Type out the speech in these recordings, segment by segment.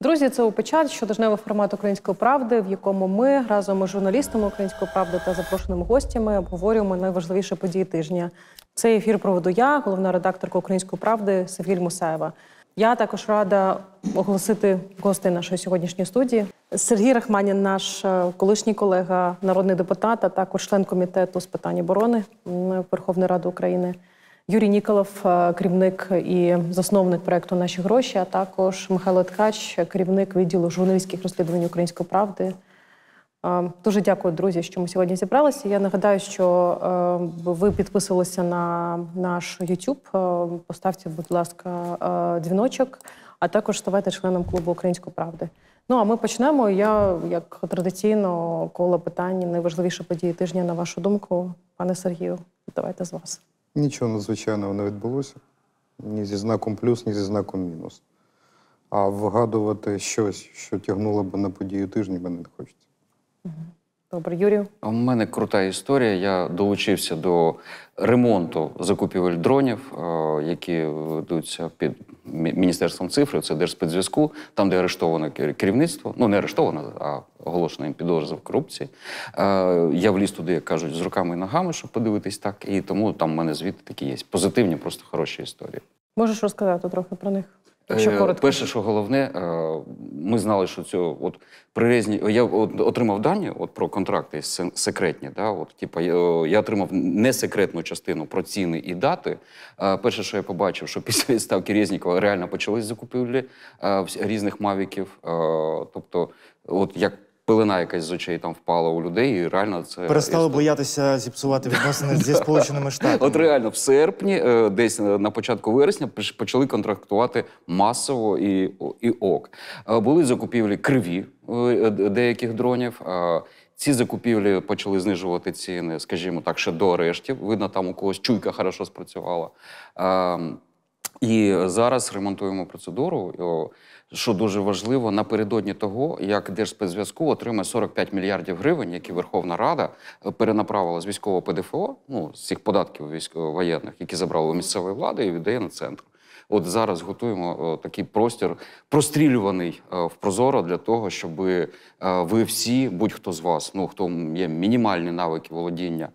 Друзі, це «Упечать», щотижневий формат «Української правди», в якому ми разом із журналістами «Української правди» та запрошеними гостями обговорюємо найважливіші події тижня. Цей ефір проведу я, головна редакторка «Української правди» Севгіль Мусаєва. Я також рада оголосити гостей нашої сьогоднішньої студії. Сергій Рахманін, наш колишній колега, народний депутат, а також член комітету з питань оборони Верховної Ради України. Юрій Ніколов, керівник і засновник проєкту «Наші гроші», а також Михайло Ткач, керівник відділу журналістських розслідувань «Української правди». Дуже дякую, друзі, що ми сьогодні зібралися. Я нагадаю, що ви підписалися на наш YouTube. Поставте, будь ласка, дзвіночок, а також ставайте членом клубу «Української правди». Ну, а ми почнемо. Я, як традиційно, коло питань найважливіші події тижня, на вашу думку. Пане Сергію, давайте з вас. Нічого надзвичайного не відбулося. Ні зі знаком плюс, ні зі знаком мінус. А вгадувати щось, що тягнуло б на подію тижня, мені не хочеться. Добре, Юрію? У мене крута історія. Я долучився до ремонту закупівель дронів, які ведуться під Міністерством цифри, це Держспецзв'язку, там, де арештоване керівництво, ну не арештоване, а оголошено їм підозра в корупції. Я вліз туди, як кажуть, з руками і ногами, щоб подивитись так, і тому там в мене звідти такі є позитивні, просто хороші історії. Можеш розказати трохи про них? Перше, що головне, ми знали, що цього от при Резніков я отримав дані от про контракти секретні. Да, от типа я отримав несекретну частину про ціни і дати. Перше, що я побачив, що після відставки Резнікова реально почались закупівлі різних мавіків, тобто, от як. Пилина якась з очей там впала у людей, і реально це... Перестали боятися зіпсувати відносини зі Сполученими Штатами. От реально в серпні, десь на початку вересня, почали контрактувати масово і ок. Були закупівлі криві деяких дронів. Ці закупівлі почали знижувати ціни, скажімо так, ще до арештів. Видно, там у когось чуйка хорошо спрацювала. І зараз ремонтуємо процедуру, що дуже важливо, напередодні того, як Держспецзв'язку отримає 45 мільярдів гривень, які Верховна Рада перенаправила з військового ПДФО, ну, з цих податків військово-воєнних, які забрали у місцевої влади і віддає на центр. От зараз готуємо такий простір, прострілюваний в Прозоро, для того, щоб ви всі, будь-хто з вас, ну, хто є мінімальні навики володіння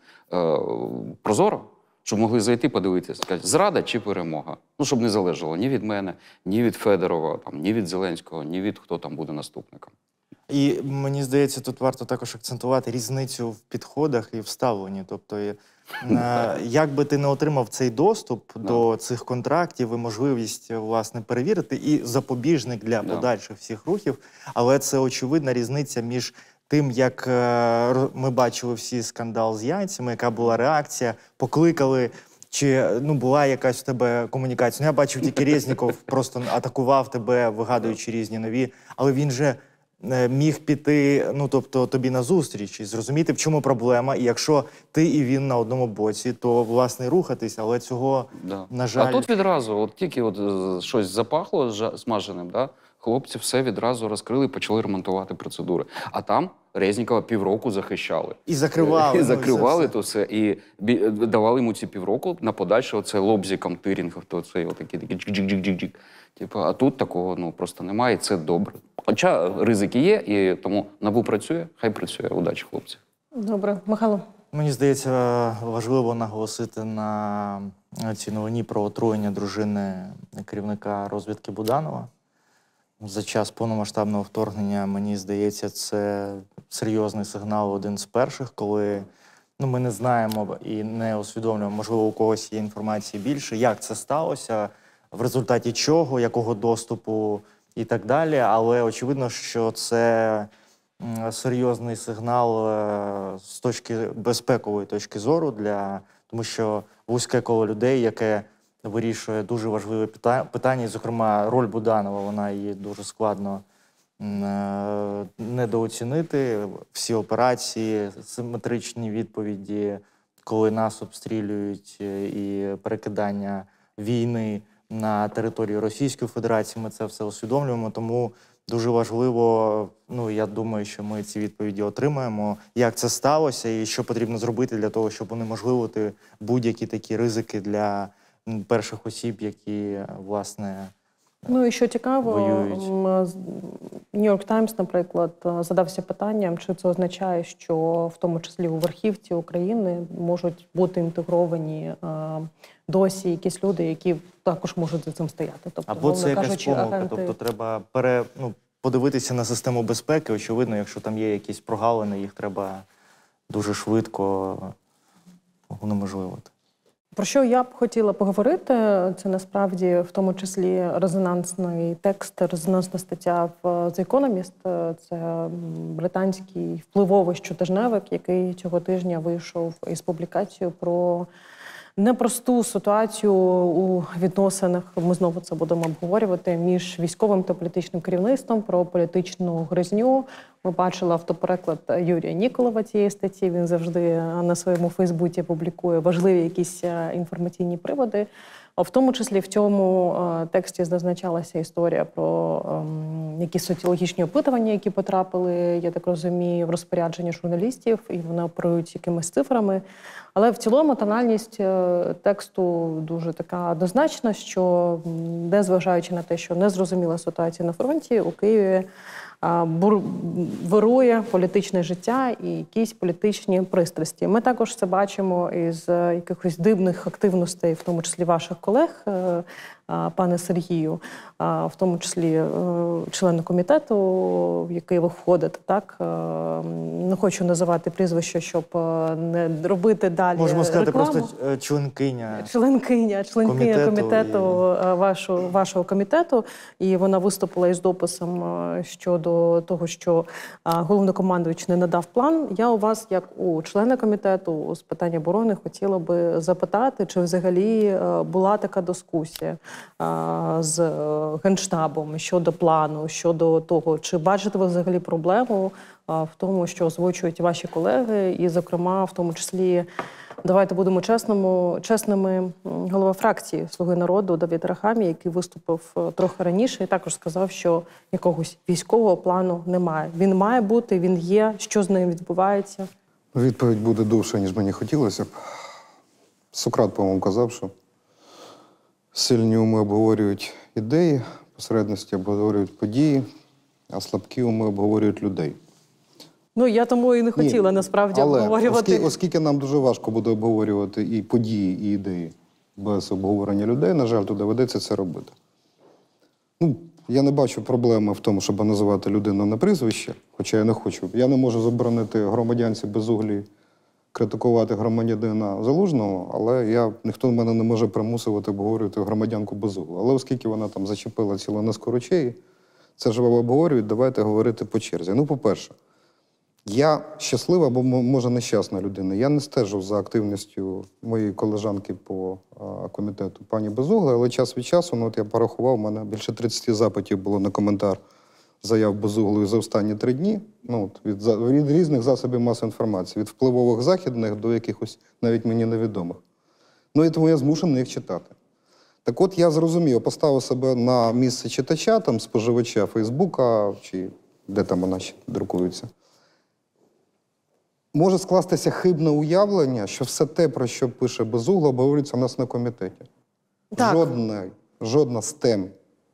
Прозоро, щоб могли зайти, подивитися, сказати, зрада чи перемога. Ну, щоб не залежало ні від мене, ні від Федорова, там, ні від Зеленського, ні від хто там буде наступником. І, мені здається, тут варто також акцентувати різницю в підходах і в ставленні. Тобто, як би ти не отримав цей доступ до цих контрактів і можливість, власне, перевірити, і запобіжник для подальших всіх рухів, але це очевидна різниця між тим, як ми бачили всі скандал з яйцями, яка була реакція, покликали, чи ну, була якась у тебе комунікація. Ну, я бачив, тільки Резніков просто атакував тебе, вигадуючи різні нові, але він же міг піти, ну, тобто, тобі назустріч і зрозуміти, в чому проблема. І якщо ти і він на одному боці, то, власне, рухатись, але цього, на жаль... А тут відразу, от тільки от щось запахло смаженим, да? Хлопці все відразу розкрили, почали ремонтувати процедури. А там Резнікова півроку захищали. І закривали. І закривали то все. І давали йому ці півроку на подальше оце лобзиком, тирінгом, то це отакі такі джик-джик-джик-джик. Типу, а тут такого, ну, просто немає, і це добре. Хоча ризики є, і тому НАБУ працює, хай працює. Удачі, хлопці. Добре. Михайло? Мені здається, важливо наголосити на цій новині про отруєння дружини керівника розвідки Буданова. За час повномасштабного вторгнення, мені здається, це серйозний сигнал, один з перших, коли ну, ми не знаємо і не усвідомлюємо, можливо, у когось є інформації більше, як це сталося, в результаті чого, якого доступу і так далі. Але очевидно, що це серйозний сигнал з точки безпекової точки зору, тому що вузьке коло людей, яке вирішує дуже важливе питання, і, зокрема, роль Буданова, вона її дуже складно недооцінити. Всі операції, симетричні відповіді, коли нас обстрілюють, і перекидання війни на територію Російської Федерації, ми це все усвідомлюємо, тому дуже важливо, ну, я думаю, що ми ці відповіді отримаємо, як це сталося і що потрібно зробити для того, щоб унеможливити будь-які такі ризики для перших осіб, які, власне, Ну і що цікаво, Нью-Йорк Таймс, наприклад, задався питанням, чи це означає, що в тому числі у верхівці України можуть бути інтегровані досі якісь люди, які також можуть за цим стояти. Тобто, або це якась помилка, агенти... тобто треба подивитися на систему безпеки, очевидно, якщо там є якісь прогалини, їх треба дуже швидко унеможливити. Про що я б хотіла поговорити, це насправді в тому числі резонансний текст, резонансна стаття в The Economist. Це британський впливовий щотижневик, який цього тижня вийшов із публікацією про непросту ситуацію у відносинах, ми знову це будемо обговорювати, між військовим та політичним керівництвом, про політичну гризню. Ми бачили автопереклад Юрія Ніколова цієї статті, він завжди на своєму Фейсбуці публікує важливі якісь інформаційні приводи. В тому числі в цьому тексті зазначалася історія про якісь соціологічні опитування, які потрапили, я так розумію, в розпорядження журналістів, і вони оперують якимись цифрами. Але в цілому тональність тексту дуже така однозначна, що незважаючи на те, що незрозуміла ситуація на фронті, у Києві вирує політичне життя і якісь політичні пристрасті. Ми також це бачимо із якихось дивних активностей, в тому числі ваших колег, пане Сергію, в тому числі члени комітету, в який ви входите, так? Не хочу називати прізвище, щоб не робити далі рекламу. Можемо сказати просто членкиня. Членкиня комітету, вашого комітету. І вона виступила із дописом щодо того, що головнокомандувач не надав план. Я у вас, як у члена комітету з питань оборони, хотіла би запитати, чи взагалі була така дискусія з Генштабом щодо плану, щодо того, чи бачите ви взагалі проблему в тому, що озвучують ваші колеги, і, зокрема, в тому числі, давайте будемо чесними, голова фракції «Слуги народу» Давід Арахамія, який виступив трохи раніше, і також сказав, що якогось військового плану немає. Він має бути, він є, що з ним відбувається? Відповідь буде довша, ніж мені хотілося б. Сократ, по-моєму, казав, що сильні уми обговорюють ідеї, посередності обговорюють події, а слабкі уми обговорюють людей. Ну, я тому і не хотіла, насправді, обговорювати. Але оскільки нам дуже важко буде обговорювати і події, і ідеї без обговорення людей, на жаль, то доведеться це робити. Ну, я не бачу проблеми в тому, щоб називати людину на прізвище, хоча я не хочу. Я не можу заборонити громадянці Безуглі критикувати громадянина Залужного, але ніхто мене не може примусувати обговорювати громадянку Безуглу. Але оскільки вона там зачепила цілу низку речей, це ж вам обговорюють, давайте говорити по черзі. Ну, по-перше, я щаслива, або, може, нещасна людина. Я не стежу за активністю моєї колежанки по комітету пані Безугли, але час від часу, ну, от я порахував, у мене більше 30 запитів було на коментар заяв Безуглої за останні 3 дні, ну, от, від різних засобів масової інформації, від впливових західних до якихось навіть мені невідомих. Ну, і тому я змушений їх читати. Так от, я зрозумів, поставив себе на місце читача, там, споживача Фейсбука, чи де там вона ще друкується. Може скластися хибне уявлення, що все те, про що пише Безугла, обговорюється у нас на комітеті. Жодна з тем,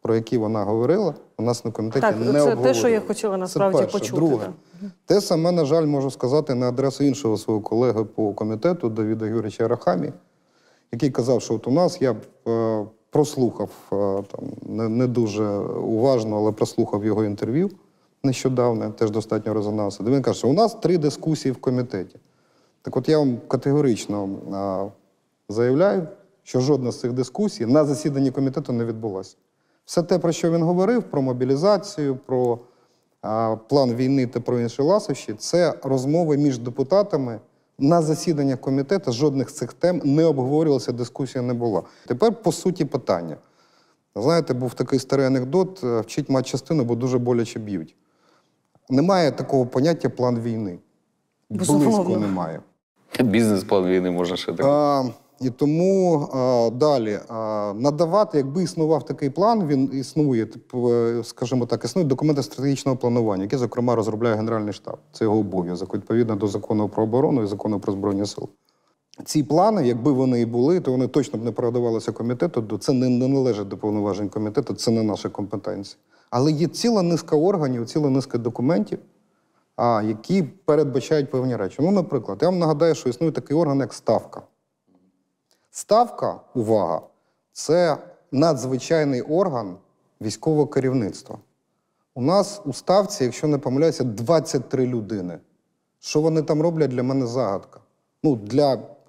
про які вона говорила, у нас на комітеті не обговорюється. Так, це те, що я хотіла насправді почути. Це перше. Друге. Те саме, на жаль, можу сказати на адресу іншого свого колеги по комітету, Давіда Юрійовича Арахамії, який казав, що от у нас, я прослухав, не дуже уважно, але прослухав його інтерв'ю, нещодавно, теж достатньо резонансу. Він каже, що у нас 3 дискусії в комітеті. Так от я вам категорично заявляю, що жодна з цих дискусій на засіданні комітету не відбулася. Все те, про що він говорив, про мобілізацію, про план війни та про інші ласощі, це розмови між депутатами. На засіданнях комітету жодних з цих тем не обговорювалася, дискусія не була. Тепер по суті питання. Знаєте, був такий старий анекдот, вчіть матчастину, бо дуже боляче б'ють. Немає такого поняття план війни. Близько немає. Бізнес-план війни можна ще такий. І тому далі надавати, якби існував такий план, він існує, скажімо так, існують документи стратегічного планування, які, зокрема, розробляє Генеральний штаб. Це його обов'язок, відповідно до закону про оборону і закону про Збройні сили. Ці плани, якби вони і були, то вони точно б не передавалися комітету, це не належить до повноважень комітету, це не наша компетенція. Але є ціла низка органів, ціла низка документів, які передбачають певні речі. Ну, наприклад, я вам нагадаю, що існує такий орган, як Ставка. Ставка, увага, це надзвичайний орган військового керівництва. У нас у Ставці, якщо не помиляюся, 23 людини. Що вони там роблять, для мене загадка. Ну,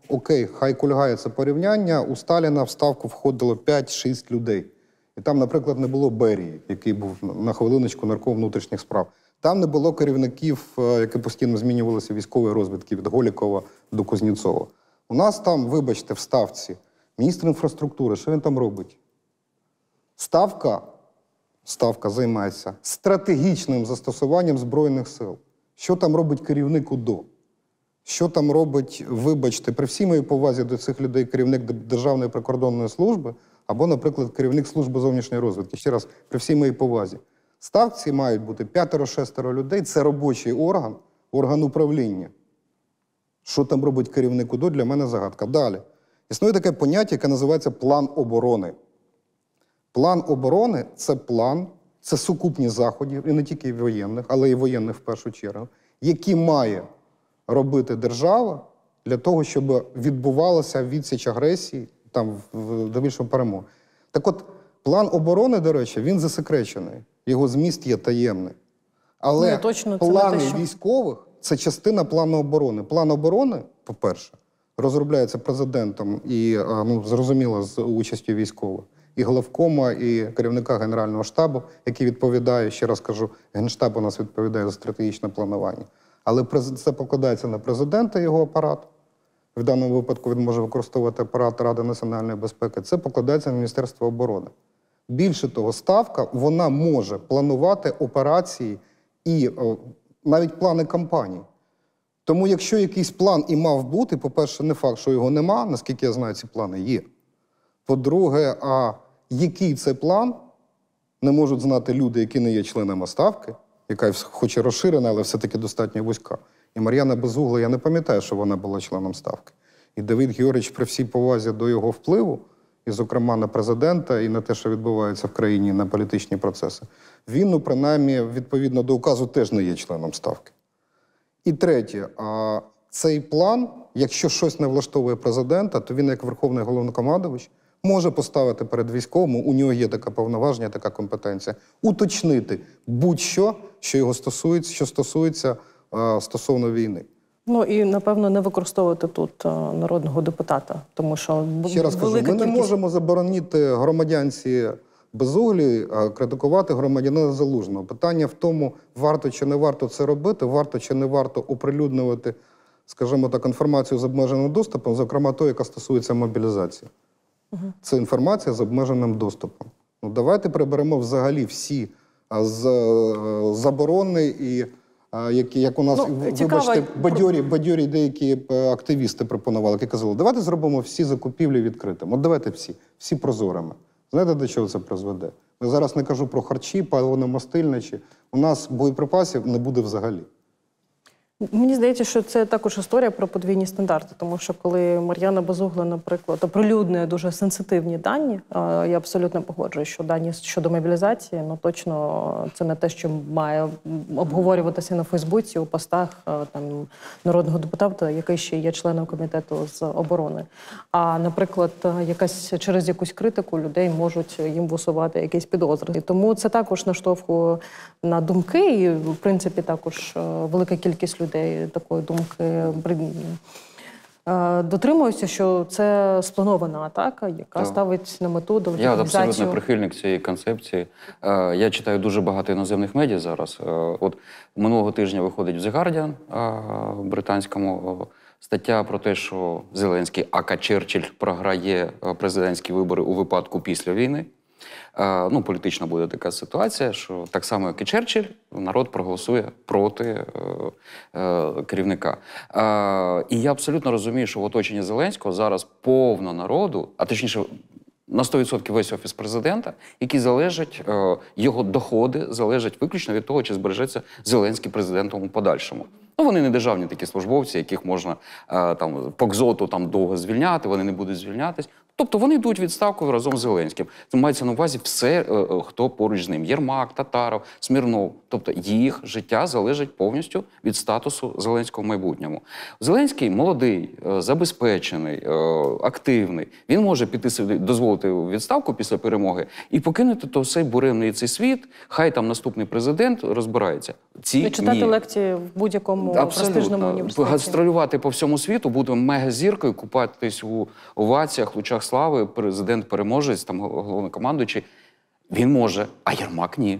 окей, хай кульгає це порівняння, у Сталіна в Ставку входило 5-6 людей. І там, наприклад, не було Берії, який був на хвилиночку нарком внутрішніх справ. Там не було керівників, які постійно змінювалися, військової розвідки, від Голікова до Кузнєцова. У нас там, вибачте, в Ставці міністр інфраструктури, що він там робить? Ставка займається стратегічним застосуванням Збройних сил. Що там робить керівник УДО? Що там робить, вибачте, при всій моїй повазі до цих людей, керівник Державної прикордонної служби або, наприклад, керівник служби зовнішньої розвідки. Ще раз, при всій моїй повазі. В Ставці мають бути 5-6 людей, це робочий орган, орган управління. Що там робить керівник УДО, для мене загадка. Далі. Існує таке поняття, яке називається план оборони. План оборони – це план, це сукупність заходів, і не тільки воєнних, але і воєнних в першу чергу, які має робити держава для того, щоб відбувалася відсіч агресії, там, до більшого перемоги. Так от, план оборони, до речі, він засекречений. Його зміст є таємний. Але плани військових – це частина плану оборони. План оборони, по-перше, розробляється президентом і, ну, зрозуміло, з участю військових. І главкома, і керівника Генерального штабу, який відповідає, ще раз кажу, Генштаб у нас відповідає за стратегічне планування. Але це покладається на президента і його апарат. В даному випадку він може використовувати апарат Ради національної безпеки. Це покладається на Міністерство оборони. Більше того, Ставка, вона може планувати операції і навіть плани кампаній. Тому якщо якийсь план і мав бути, по-перше, не факт, що його нема, наскільки я знаю, ці плани є. По-друге, а який це план, не можуть знати люди, які не є членами Ставки, яка хоч і розширена, але все-таки достатньо вузька. І Мар'яна Безугла, я не пам'ятаю, що вона була членом Ставки. І Давид Георгійович, при всій повазі до його впливу, і, зокрема, на президента, і на те, що відбувається в країні, на політичні процеси, він, ну, принаймні, відповідно до указу, теж не є членом Ставки. І третє, цей план, якщо щось не влаштовує президента, то він, як Верховний Головнокомандувач, може поставити перед військовим, у нього є таке повноваження, така компетенція, уточнити будь-що, що його стосується, що стосується стосовно війни. Ну і, напевно, не використовувати тут народного депутата, тому що... Ще раз кажу, ми не можемо заборонити громадянці Безуглі критикувати громадянина Залужного. Питання в тому, варто чи не варто це робити, варто чи не варто оприлюднювати, скажімо так, інформацію з обмеженим доступом, зокрема ту, яка стосується мобілізації. Це інформація з обмеженим доступом. Ну, давайте приберемо взагалі всі заборони, і, як у нас, ну, вибачте, бадьорі деякі активісти пропонували, які казали, давайте зробимо всі закупівлі відкритими. От давайте всі прозорими. Знаєте, до чого це призведе? Я зараз не кажу про харчі, паливно-мастильничі. У нас боєприпасів не буде взагалі. Мені здається, що це також історія про подвійні стандарти, тому що коли Мар'яна Безугла, наприклад, оприлюднює дуже сенситивні дані, я абсолютно погоджуюсь, що дані щодо мобілізації, ну точно це не те, що має обговорюватися на Фейсбуці, у постах там, народного депутата, який ще є членом комітету з оборони. А, наприклад, через якусь критику людей можуть їм висувати якісь підозри. І тому це також наштовхує на думки і, в принципі, також велика кількість людей такої думки дотримуються, що це спланована атака, яка ставить на мету демілітаризацію. Я абсолютно прихильник цієї концепції. Я читаю дуже багато іноземних медіа зараз. От минулого тижня виходить в The Guardian британському стаття про те, що Зеленський, ака Черчилль, програє президентські вибори у випадку після війни. Ну, політично буде така ситуація, що так само, як і Черчилль, народ проголосує проти керівника. І я абсолютно розумію, що в оточенні Зеленського зараз повно народу, а точніше, на 100% весь Офіс Президента, який залежить, його доходи залежать виключно від того, чи збережеться Зеленський президентом у подальшому. Ну, вони не державні такі службовці, яких можна там, по КЗОТу там, довго звільняти, вони не будуть звільнятись. Тобто вони йдуть відставку разом з Зеленським. Це мається на увазі все, хто поруч з ним. Єрмак, Татаров, Смірнов. Тобто їх життя залежить повністю від статусу Зеленського в майбутньому. Зеленський молодий, забезпечений, активний. Він може піти собі, дозволити відставку після перемоги і покинути то все буремний цей світ. Хай там наступний президент розбирається. Ви читати лекції в будь-якому престижному університеті. Гастролювати по всьому світу, бути мегазіркою, купатись у оваціях, лучах слави, президент-переможець, там головнокомандуючий, він може, а Єрмак – ні.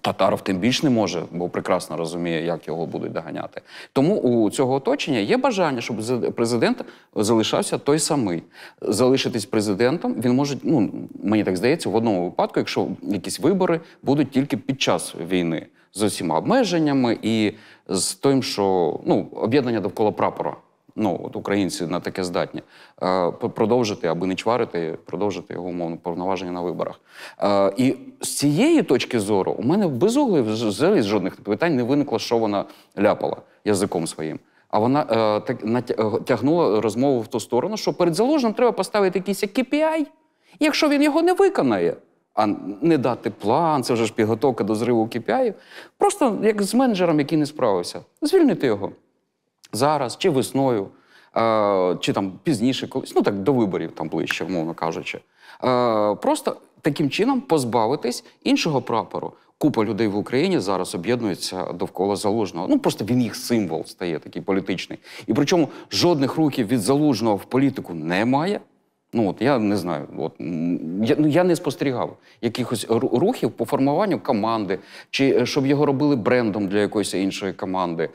Татаров тим більш не може, бо прекрасно розуміє, як його будуть доганяти. Тому у цього оточення є бажання, щоб президент залишався той самий. Залишитись президентом він може, ну, мені так здається, в одному випадку, якщо якісь вибори будуть тільки під час війни. З усіма обмеженнями і з тим, що, ну, об'єднання довкола прапора. Ну, от українці на таке здатні. Продовжити, аби не чварити, продовжити його умовно повноваження на виборах. І з цієї точки зору у мене в Безуглі взагалі жодних питань не виникло, що вона ляпала язиком своїм. А вона тягнула розмову в ту сторону, що перед Залужним треба поставити якийсь KPI, якщо він його не виконає. А не дати план, це вже ж підготовка до зриву KPI. Просто як з менеджером, який не справився. Звільнити його зараз, чи весною, чи там пізніше колись, ну так до виборів там ближче, умовно кажучи. Просто таким чином позбавитись іншого прапору. Купа людей в Україні зараз об'єднується довкола Залужного. Ну, просто він їх символ стає такий політичний. І причому жодних рухів від Залужного в політику немає. Ну, от, я не знаю, от, я не спостерігав якихось рухів по формуванню команди, чи щоб його робили брендом для якоїсь іншої команди.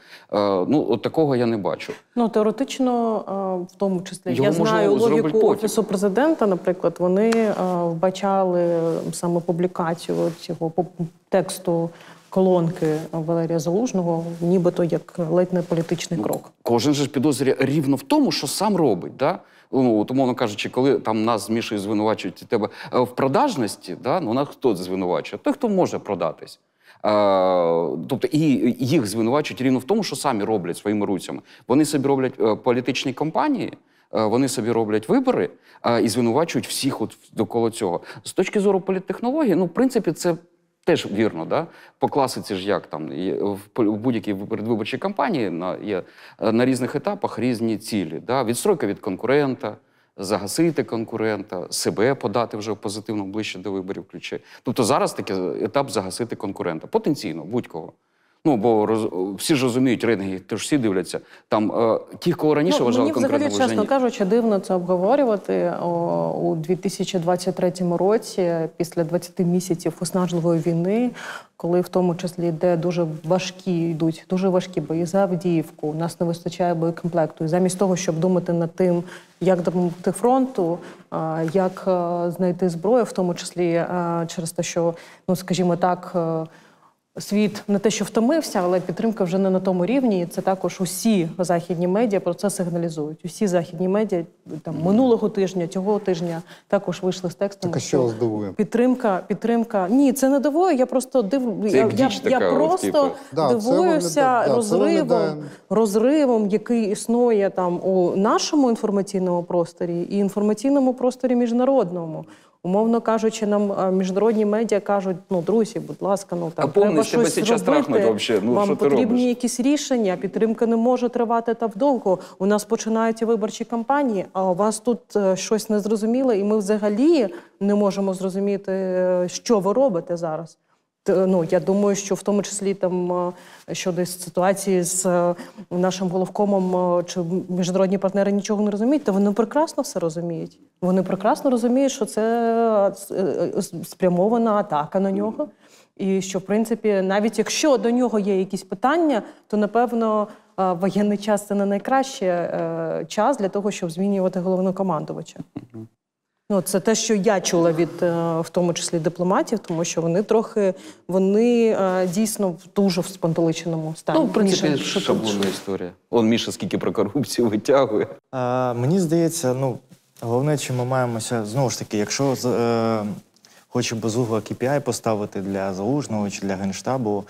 Ну, от такого я не бачу. Ну, теоретично, в тому числі, його, я знаю логіку Офісу Президента, наприклад, вони вбачали саме публікацію цього тексту колонки Валерія Залужного, нібито як ледь не політичний крок. Кожен же підозрює рівно в тому, що сам робить, да? Ну, умовно кажучи, коли там нас з Мішою звинувачують тебе в продажності, да? Ну, нас хто звинувачує? Той, хто може продатись. Тобто і їх звинувачують рівно в тому, що самі роблять своїми руцями. Вони собі роблять політичні кампанії, вони собі роблять вибори і звинувачують всіх от довкола цього. З точки зору політтехнології, ну, в принципі, це теж вірно, да? По класиці ж як там, в будь-якій передвиборчій кампанії на різних етапах різні цілі. Да? Відстройка від конкурента, загасити конкурента, себе подати вже в позитивному ближче до виборів ключі. Тобто зараз такий етап загасити конкурента. Потенційно, будь-кого. Ну, бо всі ж розуміють рейтинги, тож всі дивляться. Там ті, кого раніше вважали конкретно, вже ні. Мені взагалі, чесно кажучи, дивно це обговорювати у 2023 році, після 20 місяців виснажливої війни, коли в тому числі йде дуже важкі бої за Авдіївку, у нас не вистачає боєкомплекту. І замість того, щоб думати над тим, як допомогти фронту, як знайти зброю, в тому числі через те, що, ну, скажімо так, світ не те, що втомився, але підтримка вже не на тому рівні. І це також усі західні медіа про це сигналізують. Усі західні медіа там минулого тижня, цього тижня також вийшли з текстом. Так, що підтримка. Ні, це не дивує. Я просто дивуюся розривом, який існує там у нашому інформаційному просторі і інформаційному просторі міжнародному. Умовно кажучи, нам міжнародні медіа кажуть, ну, друзі, будь ласка, ну, там, треба щось робити, вам потрібні якісь рішення, підтримка не може тривати так довго. У нас починаються виборчі кампанії, а у вас тут щось незрозуміле, і ми взагалі не можемо зрозуміти, що ви робите зараз. Ну, я думаю, що в тому числі там щодо ситуації з нашим головкомом чи міжнародні партнери нічого не розуміють, то вони прекрасно все розуміють. Вони прекрасно розуміють, що це спрямована атака на нього. І що, в принципі, навіть якщо до нього є якісь питання, то, напевно, воєнний час – це не найкращий час для того, щоб змінювати головнокомандувача. Ну, це те, що я чула від, в тому числі, дипломатів, тому що вони дійсно в дуже спантеличеному стані. Ну, в принципі, шаблонна історія. Он Міша скільки про корупцію витягує. Мені здається, ну, головне, чим ми маємося, знову ж таки, якщо хоче Безугла KPI поставити для Залужного чи для Генштабу.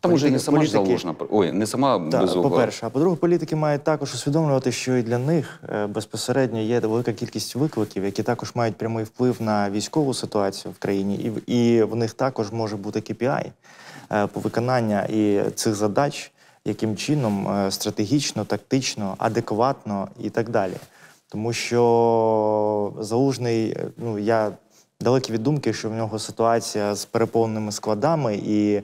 Там уже не сама Залужна, ой, не сама Безугла. По-перше. А по-друге, політики мають також усвідомлювати, що і для них безпосередньо є велика кількість викликів, які також мають прямий вплив на військову ситуацію в країні, і в них також може бути KPI по виконання і цих задач, яким чином стратегічно, тактично, адекватно і так далі. Тому що Залужний, ну, я далекий від думки, що в нього ситуація з переповненими складами, і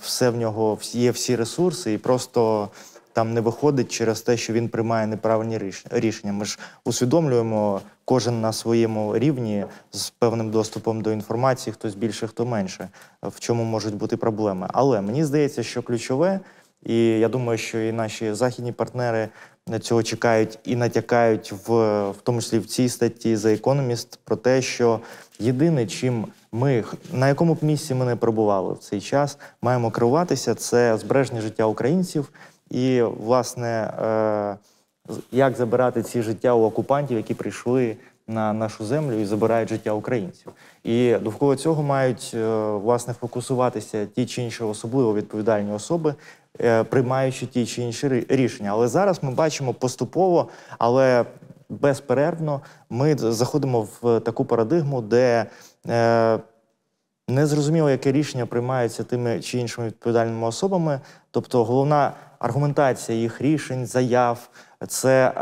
все в нього, є всі ресурси, і просто там не виходить через те, що він приймає неправильні рішення. Ми ж усвідомлюємо, кожен на своєму рівні, з певним доступом до інформації, хтось більше, хто менше, в чому можуть бути проблеми. Але мені здається, що ключове, і я думаю, що і наші західні партнери цього чекають і натякають, в тому числі в цій статті The Economist, про те, що єдине, чим ми, на якому б місці ми не перебували в цей час, маємо керуватися, це збереження життя українців і, власне, як забирати ці життя у окупантів, які прийшли на нашу землю і забирають життя українців. І довкола цього мають, власне, фокусуватися ті чи інші особливо відповідальні особи, приймаючи ті чи інші рішення. Але зараз ми бачимо поступово, але безперервно, ми заходимо в таку парадигму, де незрозуміло, яке рішення приймається тими чи іншими відповідальними особами. Тобто головна аргументація їх рішень, заяв – це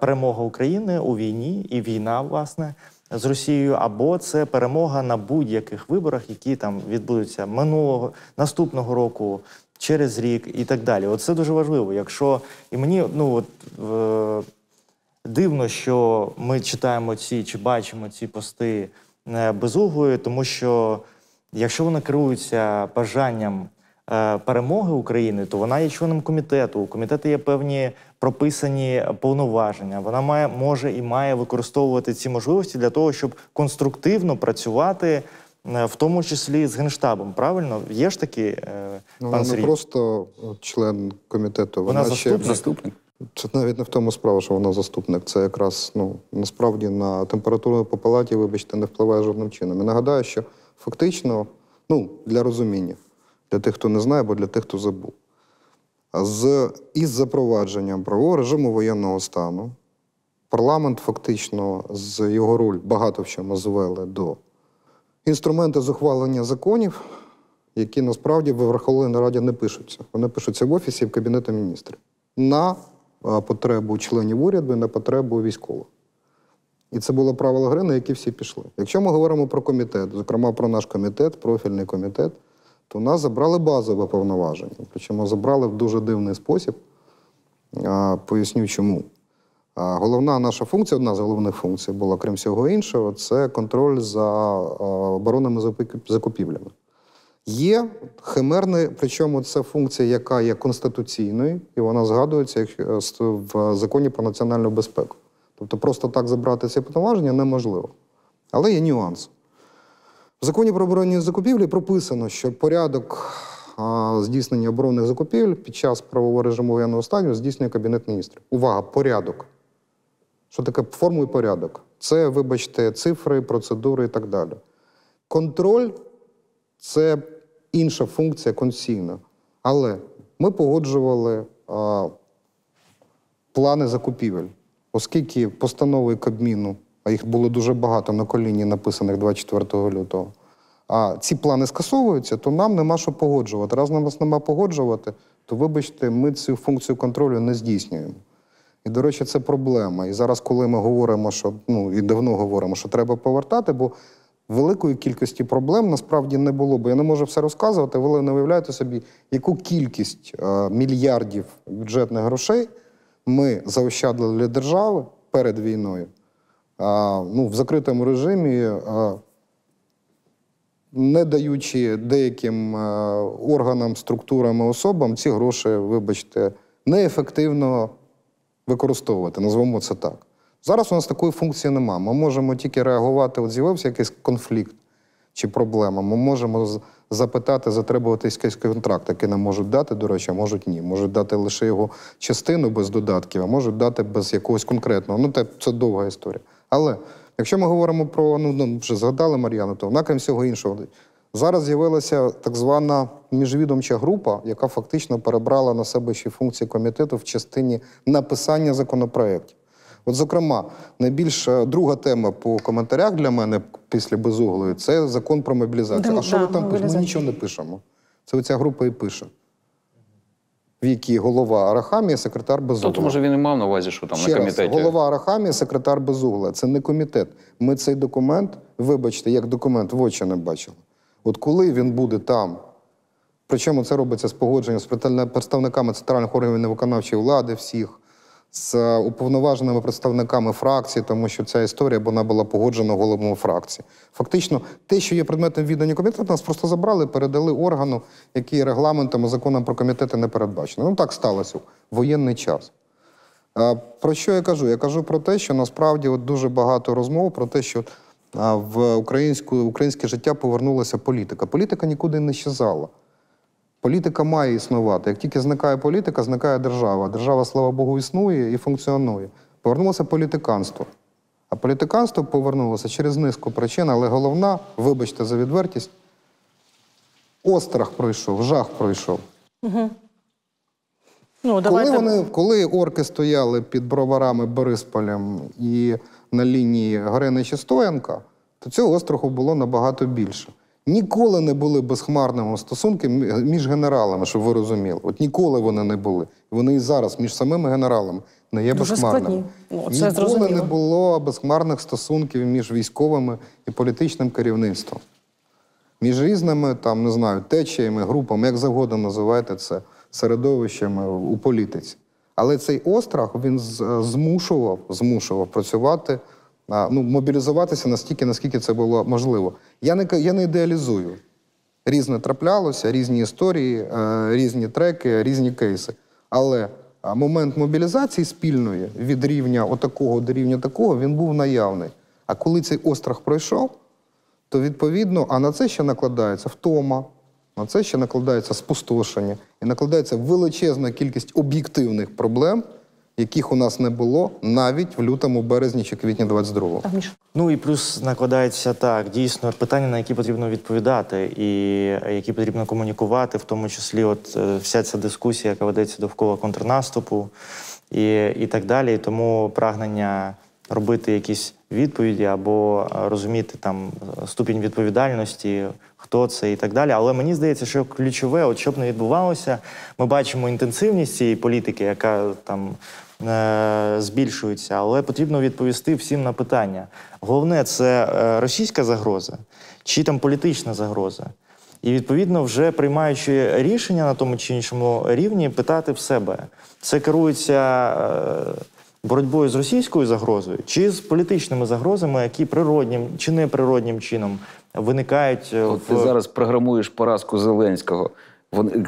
перемога України у війні і війна, власне, з Росією, або це перемога на будь-яких виборах, які там відбудуться минулого, наступного року, через рік і так далі. Оце дуже важливо. Якщо і мені, ну, от, дивно, що ми читаємо ці чи бачимо ці пости Безуглої, тому що якщо вона керується бажанням перемоги України, то вона є членом комітету. У комітету є певні прописані повноваження. Вона має, може і має використовувати ці можливості для того, щоб конструктивно працювати, в тому числі з Генштабом, правильно? Є ж такі, ну, пан Сергій? Вона не просто член комітету, вона ще заступник. Це навіть не в тому справа, що вона заступник. Це якраз, ну, насправді на температуру по палаті, вибачте, не впливає жодним чином. І нагадаю, що фактично, ну, для розуміння, для тих, хто не знає, або для тих, хто забув, із запровадженням правового режиму воєнного стану парламент фактично з його роль багато в чому звели до інструмента з ухвалення законів, які насправді в Верховній Раді не пишуться. Вони пишуться в Офісі і в Кабінеті Міністрів. На потребу членів уряду, на потребу військових. І це було правило гри, на які всі пішли. Якщо ми говоримо про комітет, зокрема про наш комітет, профільний комітет, то нас забрали базове повноваження. Причому забрали в дуже дивний спосіб. Поясню, чому. Головна наша функція, одна з головних функцій була, крім всього іншого, це контроль за оборонними закупівлями. Є химерний, причому це функція, яка є конституційною, і вона згадується в Законі про національну безпеку. Тобто просто так забрати ці повноваження неможливо. Але є нюанс. В Законі про оборонні закупівлі прописано, що порядок здійснення оборонних закупівель під час правового режиму воєнного стану здійснює Кабінет Міністрів. Увага, порядок. Що таке форму і порядок? Це, вибачте, цифри, процедури і так далі. Контроль – це інша функція конституційна. Але ми погоджували плани закупівель, оскільки постанови Кабміну, а їх було дуже багато на коліні написаних 24 лютого, а ці плани скасовуються, то нам нема що погоджувати. Раз нам нас нема погоджувати, то, вибачте, ми цю функцію контролю не здійснюємо. І, до речі, це проблема. І зараз, коли ми говоримо, що, ну, і давно говоримо, що треба повертати, бо великої кількості проблем насправді не було. Бо я не можу все розказувати, ви не уявляєте собі, яку кількість мільярдів бюджетних грошей ми заощадили для держави перед війною, ну, в закритому режимі, не даючи деяким органам, структурам і особам ці гроші, вибачте, неефективно використовувати, назвемо це так. Зараз у нас такої функції немає. Ми можемо тільки реагувати, от з'явився якийсь конфлікт чи проблема, ми можемо запитати, затребувати якийсь контракт, який нам можуть дати, до речі, а можуть ні. Можуть дати лише його частину без додатків, а можуть дати без якогось конкретного. Ну, це довга історія. Але Якщо ми говоримо про, вже згадали Мар'яну, то вона, крім всього іншого, зараз з'явилася так звана міжвідомча група, яка фактично перебрала на себе ще функції комітету в частині написання законопроєктів. От, зокрема, найбільш друга тема по коментарях для мене після Безуглої – це закон про мобілізацію. А що ви там пишете? Ми нічого не пишемо. Це оця група і пише. В якій голова Арахамія, секретар Безугла. Тобто, може, він і мав на увазі, що там на комітеті? Ще раз, голова Арахамія, секретар Безугла. Це не комітет. Ми цей документ, вибачте, як документ в очі не бачили. От коли він буде там, причому це робиться з погодження з представниками центральних органів невиконавчої влади всіх, з уповноваженими представниками фракції, тому що ця історія вона була погоджена головами фракції. Фактично, те, що є предметом відання комітету, нас просто забрали, передали органу, який регламентом і законом про комітети не передбачено. Ну, так сталося в воєнний час. Про що я кажу? Я кажу про те, що насправді от дуже багато розмов про те, що в українське життя повернулася політика. Політика нікуди не щезала. Політика має існувати. Як тільки зникає політика, зникає держава. Держава, слава Богу, існує і функціонує. Повернулося політиканство. А політиканство повернулося через низку причин, але головна, вибачте за відвертість, острах пройшов, жах пройшов. Коли орки стояли під Броварами, Борисполем і на лінії Гореничі-Стоянка, то цього остраху було набагато більше. Ніколи не були безхмарними стосунки між генералами, щоб ви розуміли. От ніколи вони не були. Вони і зараз між самими генералами не є безхмарними. Ніколи не було безхмарних стосунків між військовими і політичним керівництвом. Між різними, там, не знаю, течіями, групами, як завгодно називаєте це, середовищами у політиці. Але цей острах, він змушував працювати, мобілізуватися настільки, наскільки це було можливо. Я не ідеалізую. Різне траплялося, різні історії, різні треки, різні кейси. Але момент мобілізації спільної від рівня отакого до рівня такого, він був наявний. А коли цей острах пройшов, то відповідно, а на це ще накладається втома, на це ще накладається спустошення і накладається величезна кількість об'єктивних проблем, яких у нас не було навіть в лютому, березні чи квітні 22-го. Ну і плюс накладається так, дійсно, питання, на які потрібно відповідати і які потрібно комунікувати, в тому числі от вся ця дискусія, яка ведеться довкола контрнаступу і так далі. Тому прагнення робити якісь відповіді або розуміти там ступінь відповідальності, хто це і так далі. Але мені здається, що ключове, от щоб не відбувалося, ми бачимо інтенсивність цієї політики, яка там збільшується, але потрібно відповісти всім на питання. Головне, це російська загроза чи там політична загроза. І, відповідно, вже приймаючи рішення на тому чи іншому рівні, питати в себе. Це керується боротьбою з російською загрозою чи з політичними загрозами, які природнім чи неприроднім чином виникають в… От ти зараз програмуєш поразку Зеленського.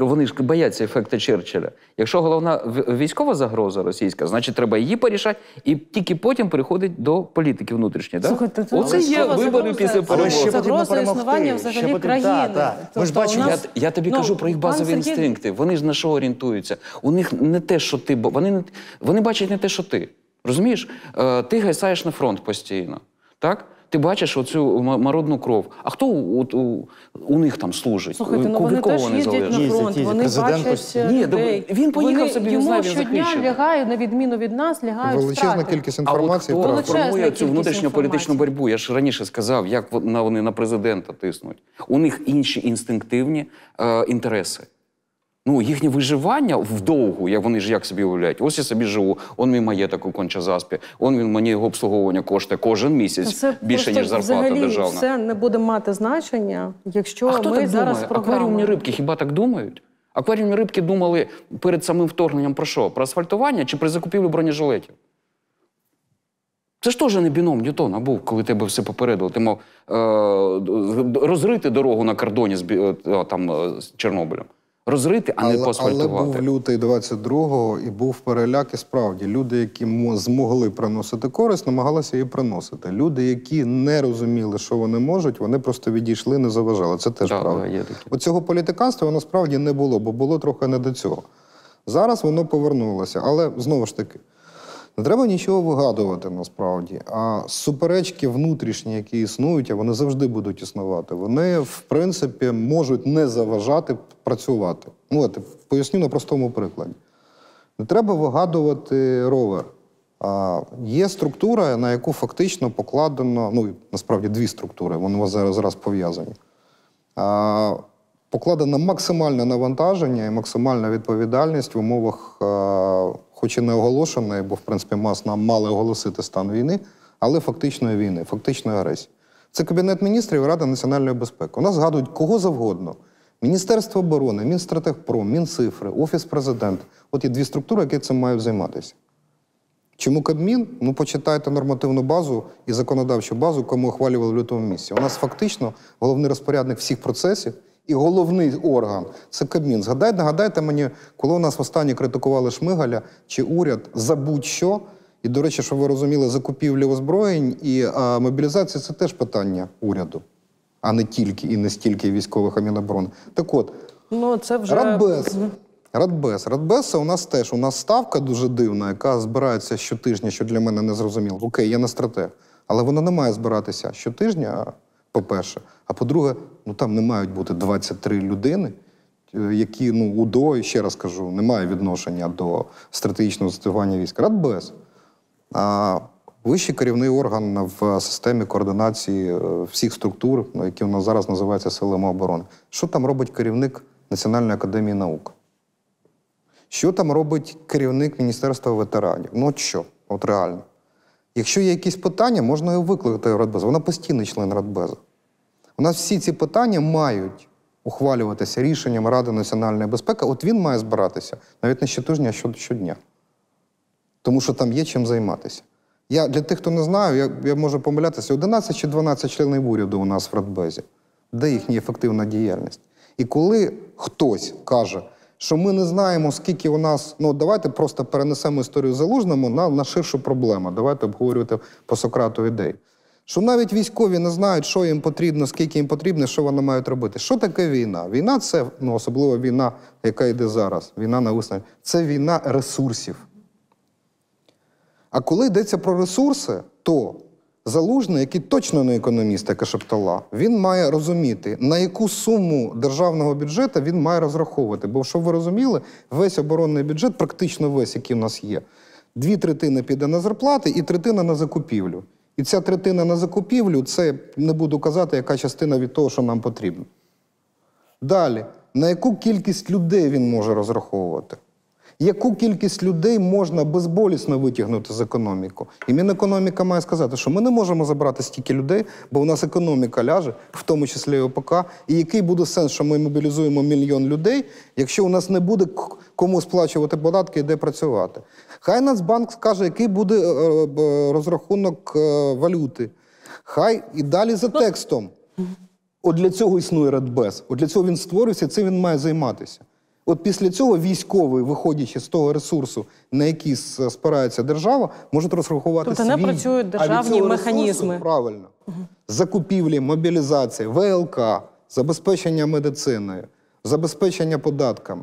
Вони ж бояться ефекту Черчилля. Якщо головна військова загроза російська, значить треба її порішати і тільки потім переходить до політики внутрішньої. Оце є вибори після перемоги. Загроза існування взагалі країни. Я тобі кажу про їх базові інстинкти. Вони ж на що орієнтуються? У них не те, що ти… Вони бачать не те, що ти. Розумієш? Ти гайсаєш на фронт постійно. Так? Ти бачиш оцю марудну кров. А хто у них там служить? Слухайте, ну вони теж їздять на фронт, вони бачать людей. Він поїхав собі, він знає, він захищений. Йому щодня лягає, на відміну від нас, лягає в Штати. Величезна кількість інформації. А от хто формує цю внутрішньополітичну боротьбу? Я ж раніше сказав, як вони на президента тиснуть. У них інші інстинктивні інтереси. Ну, їхнє виживання вдовгу, вони ж як собі уявляють, ось я собі живу, он мій маєток у Конча-Заспі, он мені його обслуговування коштує кожен місяць, більше, ніж зарплата державна. Взагалі все не буде мати значення, якщо ми зараз програємо. А хто так думає? Акваріумні рибки хіба так думають? Акваріумні рибки думали перед самим вторгненням про що? Про асфальтування чи при закупівлі бронежилетів? Це ж теж не біном Ньютона був, коли тебе все попередило. Ти мав розрити дорогу на кордоні з Чорнобилем. Розрити, а не поасфальтувати. Але був лютий 22-го і був переляк і справді. Люди, які змогли приносити користь, намагалися її приносити. Люди, які не розуміли, що вони можуть, вони просто відійшли, не заважали. Це теж правда. Оцього політиканства воно справді не було, бо було трохи не до цього. Зараз воно повернулося. Але, знову ж таки, Не треба нічого вигадувати насправді, а суперечки внутрішні, які існують, а вони завжди будуть існувати, вони, в принципі, можуть не заважати працювати. Ну, от, поясню на простому прикладі. Не треба вигадувати ровер. Є структура, на яку фактично покладено, ну, насправді, дві структури, вони зараз пов'язані. Покладено максимальне навантаження і максимальна відповідальність в умовах, хоч і не оголошеної, бо, в принципі, нам мали оголосити стан війни, але фактичної війни, фактичної агресії. Це Кабінет міністрів і Рада національної безпеки. У нас згадують кого завгодно. Міністерство оборони, Мінстратегпром, Мінцифри, Офіс Президента. От є дві структури, які цим мають займатися. Чому Кабмін? Ну, почитайте нормативну базу і законодавчу базу, кому ухвалювали в лютому місяці. У нас фактично головний розпорядник всіх процесів і головний орган – це Кабмін. Нагадайте мені, коли у нас востаннє критикували Шмигаля чи уряд за будь-що, і, до речі, щоб ви розуміли, закупівлі озброєнь і мобілізація – це теж питання уряду, а не тільки і не стільки військових, а Міноборони. Так от, ну, це вже... Радбез у нас теж. У нас ставка дуже дивна, яка збирається щотижня, що для мене не зрозуміло. Окей, я не стратег, але вона не має збиратися щотижня, по-перше. А по-друге, ну там не мають бути 23 людини, які, ну, УДО, ще раз кажу, не має відношення до стратегічного застосування військ. Радбез. Вищий керівний орган в системі координації всіх структур, які у нас зараз називаються силами оборони. Що там робить керівник Національної академії наук? Що там робить керівник Міністерства ветеранів? Ну от що? От реально. Якщо є якісь питання, можна його викликати в Радбез. Вона постійний член Радбезу. У нас всі ці питання мають ухвалюватися рішенням Ради національної безпеки. От він має збиратися навіть не щотижня, а щодня. Тому що там є чим займатися. Я, для тих, хто не знає, я можу помилятися, 11 чи 12 членів уряду у нас в Радбезі. Де їхня ефективна діяльність? І коли хтось каже, що ми не знаємо, скільки у нас... Ну, давайте просто перенесемо історію Залужному на ширшу проблему. Давайте обговорювати по Сократу ідей. Що навіть військові не знають, що їм потрібно, скільки їм потрібно, що вони мають робити. Що таке війна? Війна – це, ну, особливо війна, яка йде зараз, війна на виснаження. Це війна ресурсів. А коли йдеться про ресурси, то Залужний, який точно не економіст, яка шептала, він має розуміти, на яку суму державного бюджету він має розраховувати. Бо, щоб ви розуміли, весь оборонний бюджет, практично весь, який в нас є, 2/3 піде на зарплати і 1/3 на закупівлю. І ця 1/3 на закупівлю – це, не буду казати, яка частина від того, що нам потрібно. Далі, на яку кількість людей він може розраховувати? Яку кількість людей можна безболісно витягнути з економіки? І Мінекономіка має сказати, що ми не можемо забрати стільки людей, бо у нас економіка ляже, в тому числі і ОПК. І який буде сенс, що ми мобілізуємо 1 мільйон людей, якщо у нас не буде кому сплачувати податки і де працювати? Хай Нацбанк скаже, який буде розрахунок валюти. Хай і далі за текстом. От для цього існує Радбез. От для цього він створився, цим він має займатися. От після цього військовий, виходячи з того ресурсу, на який спирається держава, можуть розрахувати свій. Тобто не працюють державні механізми. Правильно. Закупівлі, мобілізація, ВЛК, забезпечення медициною, забезпечення податками.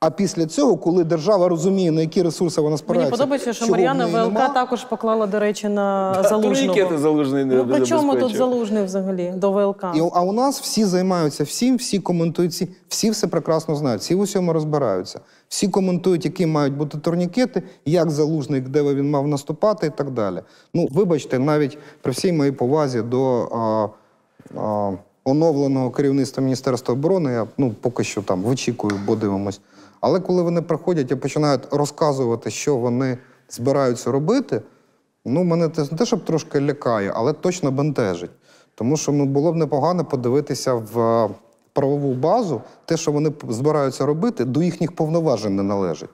А після цього, коли держава розуміє, на які ресурси вона спирається... Мені подобається, що Мар'яна ВЛК також поклала, до речі, на Залужного. Та ракети Залужний не забезпечує. Ну, при чому тут Залужний взагалі до ВЛК? А у нас всі займаються всім, всі коментують, всі все прекрасно знають, всі в усьому розбираються. Всі коментують, які мають бути турнікети, як Залужний, де він мав наступати і так далі. Ну, вибачте, навіть при всій моїй повазі до... оновленого керівництва Міністерства оборони, я, ну, поки що там вичікую, бо дивимось. Але коли вони приходять і починають розказувати, що вони збираються робити, ну, мене не те, щоб трошки лякає, але точно бентежить. Тому що було б непогано подивитися в правову базу, те, що вони збираються робити, до їхніх повноважень не належить.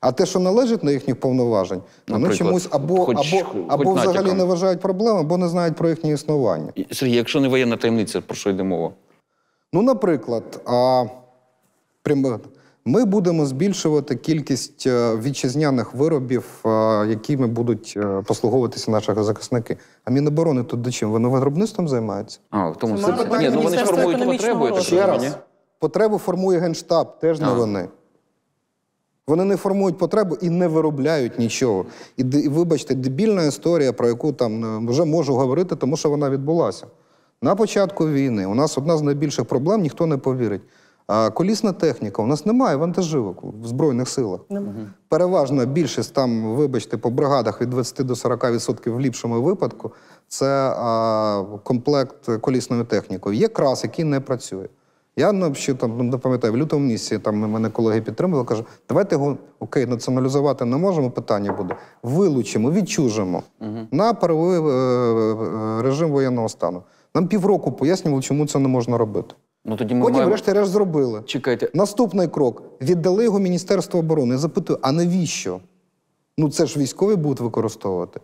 А те, що належить на їхніх повноважень, вони чомусь або взагалі не вважають проблеми, або не знають про їхнє існування. Сергій, якщо не воєнна таємниця, про що йде мова? Ну, наприклад, ми будемо збільшувати кількість вітчизняних виробів, якими будуть послуговуватися наші захисники. А Міноборони тут до чим? Вони виробництвом займаються? А, в тому сенсі. Ну, вони ж формують потребу. Ще раз. Потребу формує Генштаб, теж не вони. Вони не формують потребу і не виробляють нічого. І, вибачте, дебільна історія, про яку там вже можу говорити, тому що вона відбулася. На початку війни у нас одна з найбільших проблем, ніхто не повірить. Колісна техніка. У нас немає вантажівок в Збройних силах. Переважна більшість там, вибачте, по бригадах від 20 до 40% в ліпшому випадку – це комплект колісною технікою. Є КРАС, який не працює. Я ще там, не пам'ятаю, в лютому місяці там мене колеги підтримували, кажу, давайте його, окей, націоналізувати не можемо, питання буде, вилучимо, відчужимо на правовий режим воєнного стану. Нам півроку пояснювали, чому це не можна робити. Ну, тоді потім, врешті-решт, зробили. Чекайте. Наступний крок. Віддали його Міністерству оборони. Я запитую, а навіщо? Ну, це ж військові будуть використовувати.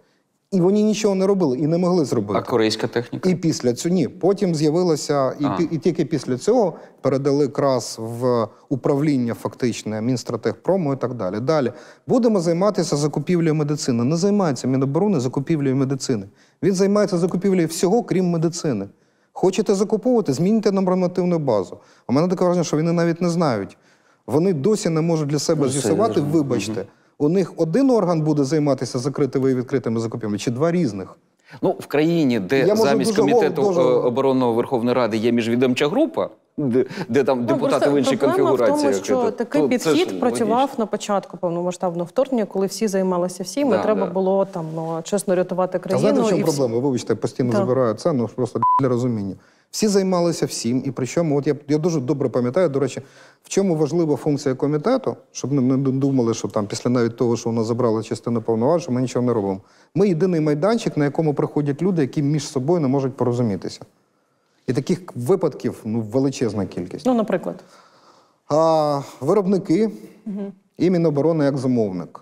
І вони нічого не робили, і не могли зробити. А корейська техніка? І після цього, ні. Потім з'явилася, і тільки після цього передали КРАС в управління фактичне Мінстратегпрому і так далі. Далі. Будемо займатися закупівлею медицини. Не займається Міноборони закупівлею медицини. Він займається закупівлею всього, крім медицини. Хочете закуповувати? Змінюйте нормативну базу. У мене таке враження, що вони навіть не знають. Вони досі не можуть для себе з'ясувати, вибачте. У них один орган буде займатися закритими і відкритими закупівлями, чи два різних? Ну, в країні, де замість Комітету оборонного Верховної Ради є міжвідомча група, де там депутати в іншій конфігурації. Проблема в тому, що такий підхід працював на початку повномасштабного вторгнення, коли всі займалися всім, і треба було там, чесно, рятувати країну. А знаєте, в чому проблема? Вибачте, я постійно забираю це, ну, просто для розуміння. Всі займалися всім, і причому, от я дуже добре пам'ятаю, до речі, в чому важлива функція комітету, щоб не думали, що там після навіть того, що у нас забрали частину повноважень, ми нічого не робимо. Ми єдиний майданчик, на якому приходять люди, які між собою не можуть порозумітися. І таких випадків, ну, величезна кількість. Ну, наприклад? Виробники і Міноборони як замовник.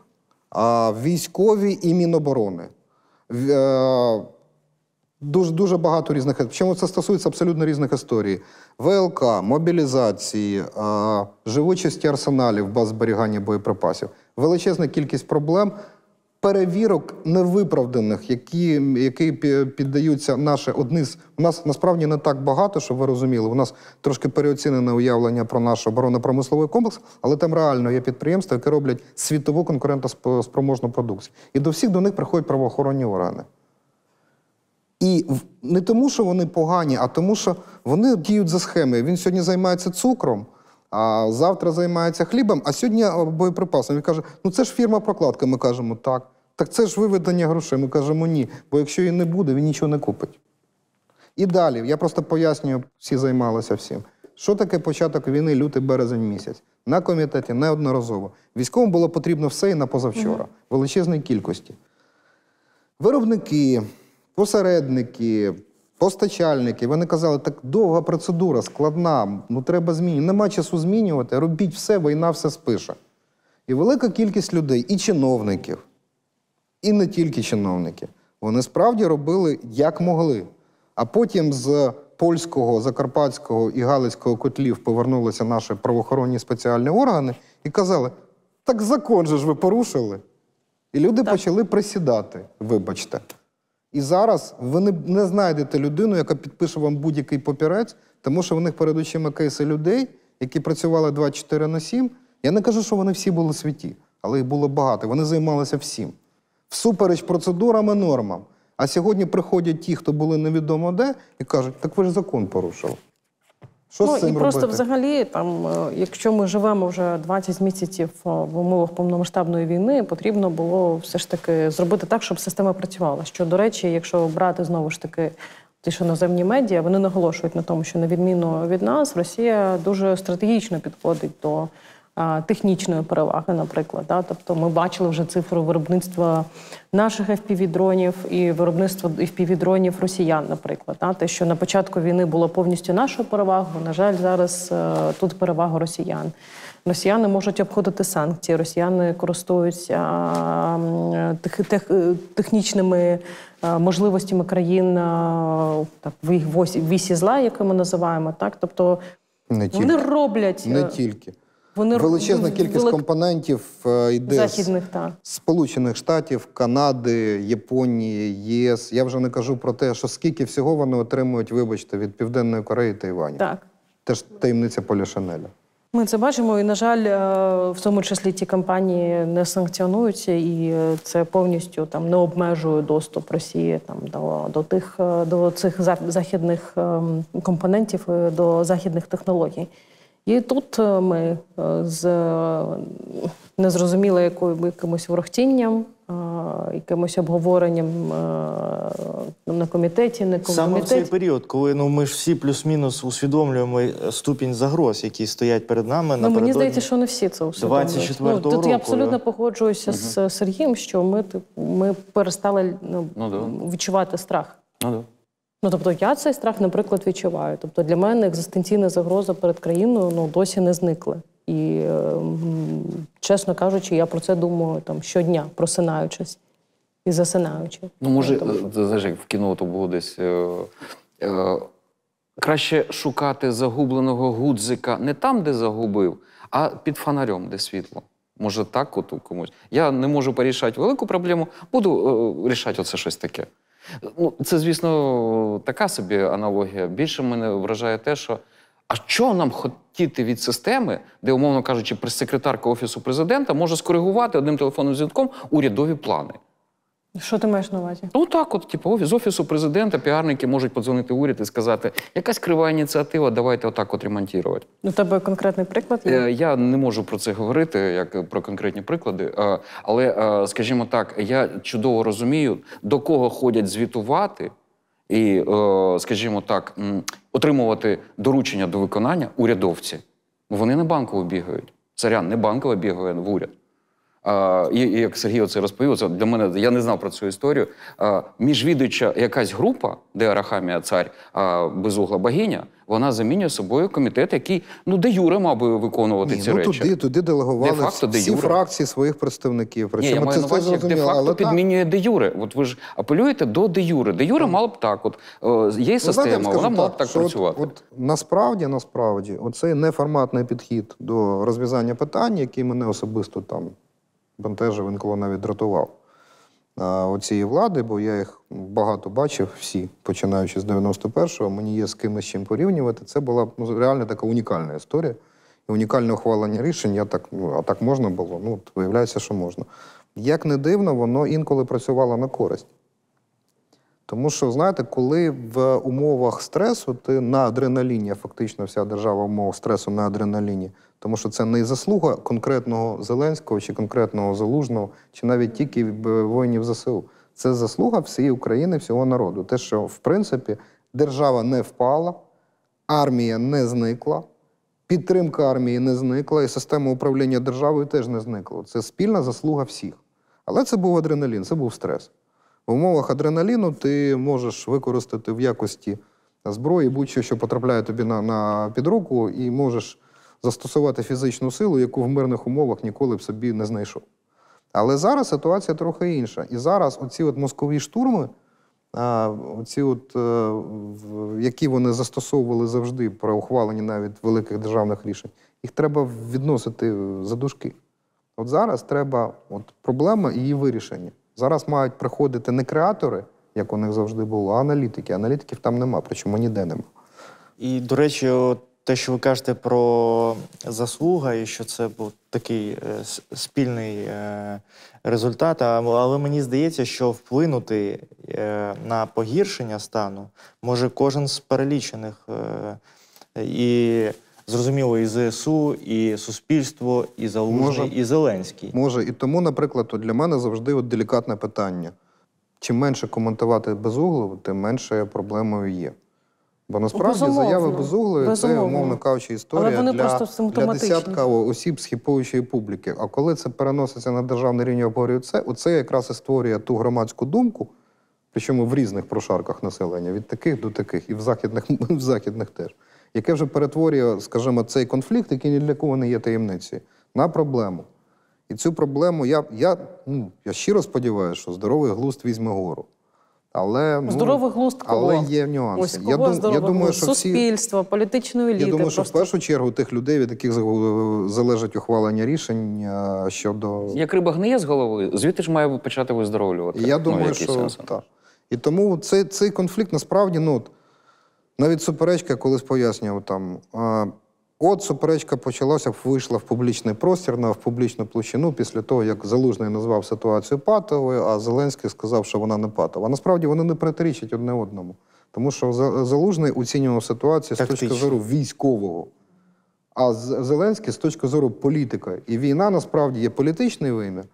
Військові і Міноборони. Дуже багато різних, чому це стосується абсолютно різних історій. ВЛК, мобілізації, живучості арсеналів, баз зберігання боєприпасів. Величезна кількість проблем, перевірок невиправданих, які піддаються наші одні з... У нас насправді не так багато, щоб ви розуміли. У нас трошки переоцінене уявлення про наш оборонно-промисловий комплекс, але там реально є підприємства, які роблять світову конкурентоспроможну продукцію. І до всіх до них приходять правоохоронні органи. І не тому, що вони погані, а тому, що вони діють за схемою. Він сьогодні займається цукром, а завтра займається хлібом, а сьогодні боєприпасом. Він каже, ну це ж фірма-прокладка. Ми кажемо, так. Так це ж виведення грошей. Ми кажемо, ні. Бо якщо її не буде, він нічого не купить. І далі. Я просто пояснюю, всі займалися всім. Що таке початок війни, лютий-березень місяць? На комітеті неодноразово. Військовим було потрібно все і на позавчора. Величезної кількості. Виробники... посередники, постачальники, вони казали, так довга процедура, складна, ну треба змінювати, нема часу змінювати, робіть все, війна все спише. І велика кількість людей, і чиновників, і не тільки чиновників, вони справді робили, як могли. А потім з польського, закарпатського і галицького котлів повернулися наші правоохоронні спеціальні органи і казали, так закон же ж ви порушили. І люди почали присідати, вибачте. І зараз ви не знайдете людину, яка підпише вам будь-який папірець, тому що в них перед очима кейси людей, які працювали 24/7. Я не кажу, що вони всі були святі, але їх було багато. Вони займалися всім. Всупереч процедурам і нормам. А сьогодні приходять ті, хто були невідомо де, і кажуть, так ви ж закон порушили. Що з цим робити? Просто взагалі, там, якщо ми живемо вже 20 місяців в умовах повномасштабної війни, потрібно було все ж таки зробити так, щоб система працювала. Що, до речі, якщо брати знову ж таки ті, що іноземні медіа, вони наголошують на тому, що на відміну від нас, Росія дуже стратегічно підходить до технічної переваги, наприклад. Тобто ми бачили вже цифру виробництва наших FPV-дронів і виробництва FPV-дронів росіян, наприклад. Те, що на початку війни було повністю нашою перевагою, на жаль, зараз тут перевага росіян. Росіяни можуть обходити санкції, росіяни користуються технічними можливостями країн в вісі зла, яку ми називаємо. Тобто вони роблять... Не тільки. Величезна кількість компонентів йде з Сполучених Штатів, Канади, Японії, ЄС. Я вже не кажу про те, що скільки всього вони отримують, вибачте, від Південної Кореї та Тайваню. Теж таємниця Полішинеля. Ми це бачимо, і, на жаль, в тому числі ті компанії не санкціонуються, і це повністю там не обмежує доступ Росії там до цих західних компонентів, до західних технологій. І тут ми з незрозуміло якимось ворохтінням, якимось обговоренням на комітеті, не комітеті. Саме в цей період, коли ми ж всі плюс-мінус усвідомлюємо ступінь загроз, які стоять перед нами напередодні. Мені здається, що не всі це усвідомлюють. 24-го року. Тут я абсолютно погоджуюся з Сергієм, що ми перестали відчувати страх. Тобто я цей страх, наприклад, відчуваю. Тобто для мене екзистенційна загроза перед країною досі не зникла. І, чесно кажучи, я про це думаю щодня, просинаючись і засинаючи. Може, знаєш, як в кіно то було десь, краще шукати загубленого гудзика не там, де загубив, а під фонарем, де світло. Може так от у комусь. Я не можу порішати велику проблему, буду рішати оце щось таке. Це, звісно, така собі аналогія. Більше мене вражає те, що а що нам хотіти від системи, де, умовно кажучи, прес-секретарка Офісу Президента може скоригувати одним телефонним дзвінком урядові плани? Що ти маєш на увазі? Ну так от, типу, з Офісу Президента піарники можуть подзвонити в уряд і сказати, якась крива ініціатива, давайте отак от ремонтувати. У тебе конкретний приклад є? Я не можу про це говорити, як про конкретні приклади, але, скажімо так, я чудово розумію, до кого ходять звітувати і, скажімо так, отримувати доручення до виконання урядовці. Вони не банково бігають. Сорян, не банково бігає в уряд. І як Сергій оце розповів, для мене, я не знав про цю історію, міжвідуюча якась група, де Арахамія цар, Безугла богиня, вона замінює собою комітет, який, де юре мав би виконувати ці речі. Туди делегували всі фракції своїх представників. Ні, я маю на увазі, як де-факто підмінює де-юре. От ви ж апелюєте до де-юре. Де-юре мало б так. Є система, вона мала б так працювати. Насправді, оцей неформатний підхід до розв'язання питань, який мене особисто бентежив, інколи навіть дратував оцієї влади, бо я їх багато бачив, всі, починаючи з 91-го, мені є з кимось чим порівнювати. Це була реально така унікальна історія. І унікальне ухвалення рішень, а так можна було, виявляється, що можна. Як не дивно, воно інколи працювало на користь. Тому що, знаєте, коли в умовах стресу, ти на адреналіні, фактично вся держава в умовах стресу на адреналіні, тому що це не заслуга конкретного Зеленського чи конкретного Залужного, чи навіть тільки воїнів ЗСУ. Це заслуга всієї України, всього народу. Те, що, в принципі, держава не впала, армія не зникла, підтримка армії не зникла, і система управління державою теж не зникла. Це спільна заслуга всіх. Але це був адреналін, це був стрес. В умовах адреналіну ти можеш використати в якості зброї будь-що, що потрапляє тобі під руку, і можеш застосувати фізичну силу, яку в мирних умовах ніколи б собі не знайшов. Але зараз ситуація трохи інша. І зараз оці мозкові штурми, які вони застосовували завжди при ухваленні навіть великих державних рішень, їх треба відносити за дужки. От зараз треба проблема і її вирішення. Зараз мають приходити не креатори, як у них завжди було, а аналітики. Аналітиків там нема, причому ніде нема. І, до речі, те, що ви кажете про заслугу, і що це був такий спільний результат, але мені здається, що вплинути на погіршення стану може кожен з перелічених, і зрозуміло, і ЗСУ, і суспільство, і Залужний, і Зеленський. Може. І тому, наприклад, для мене завжди делікатне питання. Чим менше коментувати Безуглу, тим менше проблемою є. Бо насправді заяви Безуглої – це, умовно кажучи, історія для десятка осіб з хіпуючої публіки. А коли це переноситься на державний рівень, обговорюють це, оце якраз і створює ту громадську думку, причому в різних прошарках населення, від таких до таких, і в західних теж, яке вже перетворює, скажімо, цей конфлікт, який ні для кого не є таємницею, на проблему. І цю проблему, я щиро сподіваюся, що здоровий глузд візьме гору. Здоровий глузд кого? Але є нюанси. Я думаю, що суспільство, політичну еліту. Я думаю, що в першу чергу тих людей, від яких залежить ухвалення рішень щодо... Як риба гниє з голови, звідти ж має почати виздоровлювати. Я думаю, що так. І тому цей конфлікт насправді, навіть суперечка колись пояснював, От суперечка почалася, вийшла в публічний простір, в публічну площину після того, як Залужний назвав ситуацію патовою, а Зеленський сказав, що вона не патова. Насправді вони не протирічать одне одному. Тому що Залужний оцінював ситуацію з точки зору військового, а Зеленський з точки зору політика. І війна насправді є політичний вимір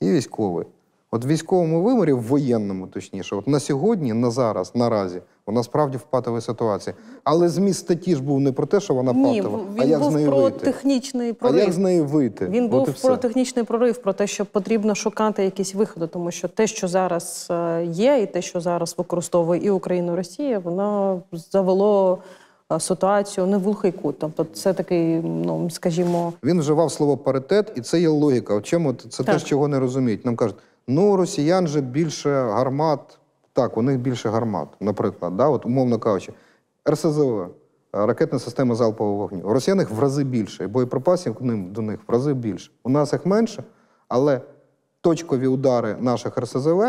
і військовий. От в військовому вимірі, в воєнному точніше, от на сьогодні, на зараз, наразі, вона справді в патовій ситуації. Але зміст статті ж був не про те, що вона патова, а як з неї вийти. А як з неї вийти? Він був про технічний прорив, про те, що потрібно шукати якісь виходи, тому що те, що зараз є, і те, що зараз використовує і Україна, і Росія, воно завело ситуацію не в глухий кут. Тобто це такий, ну, скажімо... Він вживав слово паритет, і це є логіка. В чому це теж чого не розуміють. Нам кажуть, ну, росіян же більше гармат. Так, у них більше гармат, наприклад, да? От, умовно кажучи, РСЗВ, ракетна система залпового вогню. У росіян їх в рази більше, і боєприпасів до них в рази більше. У нас їх менше, але точкові удари наших РСЗВ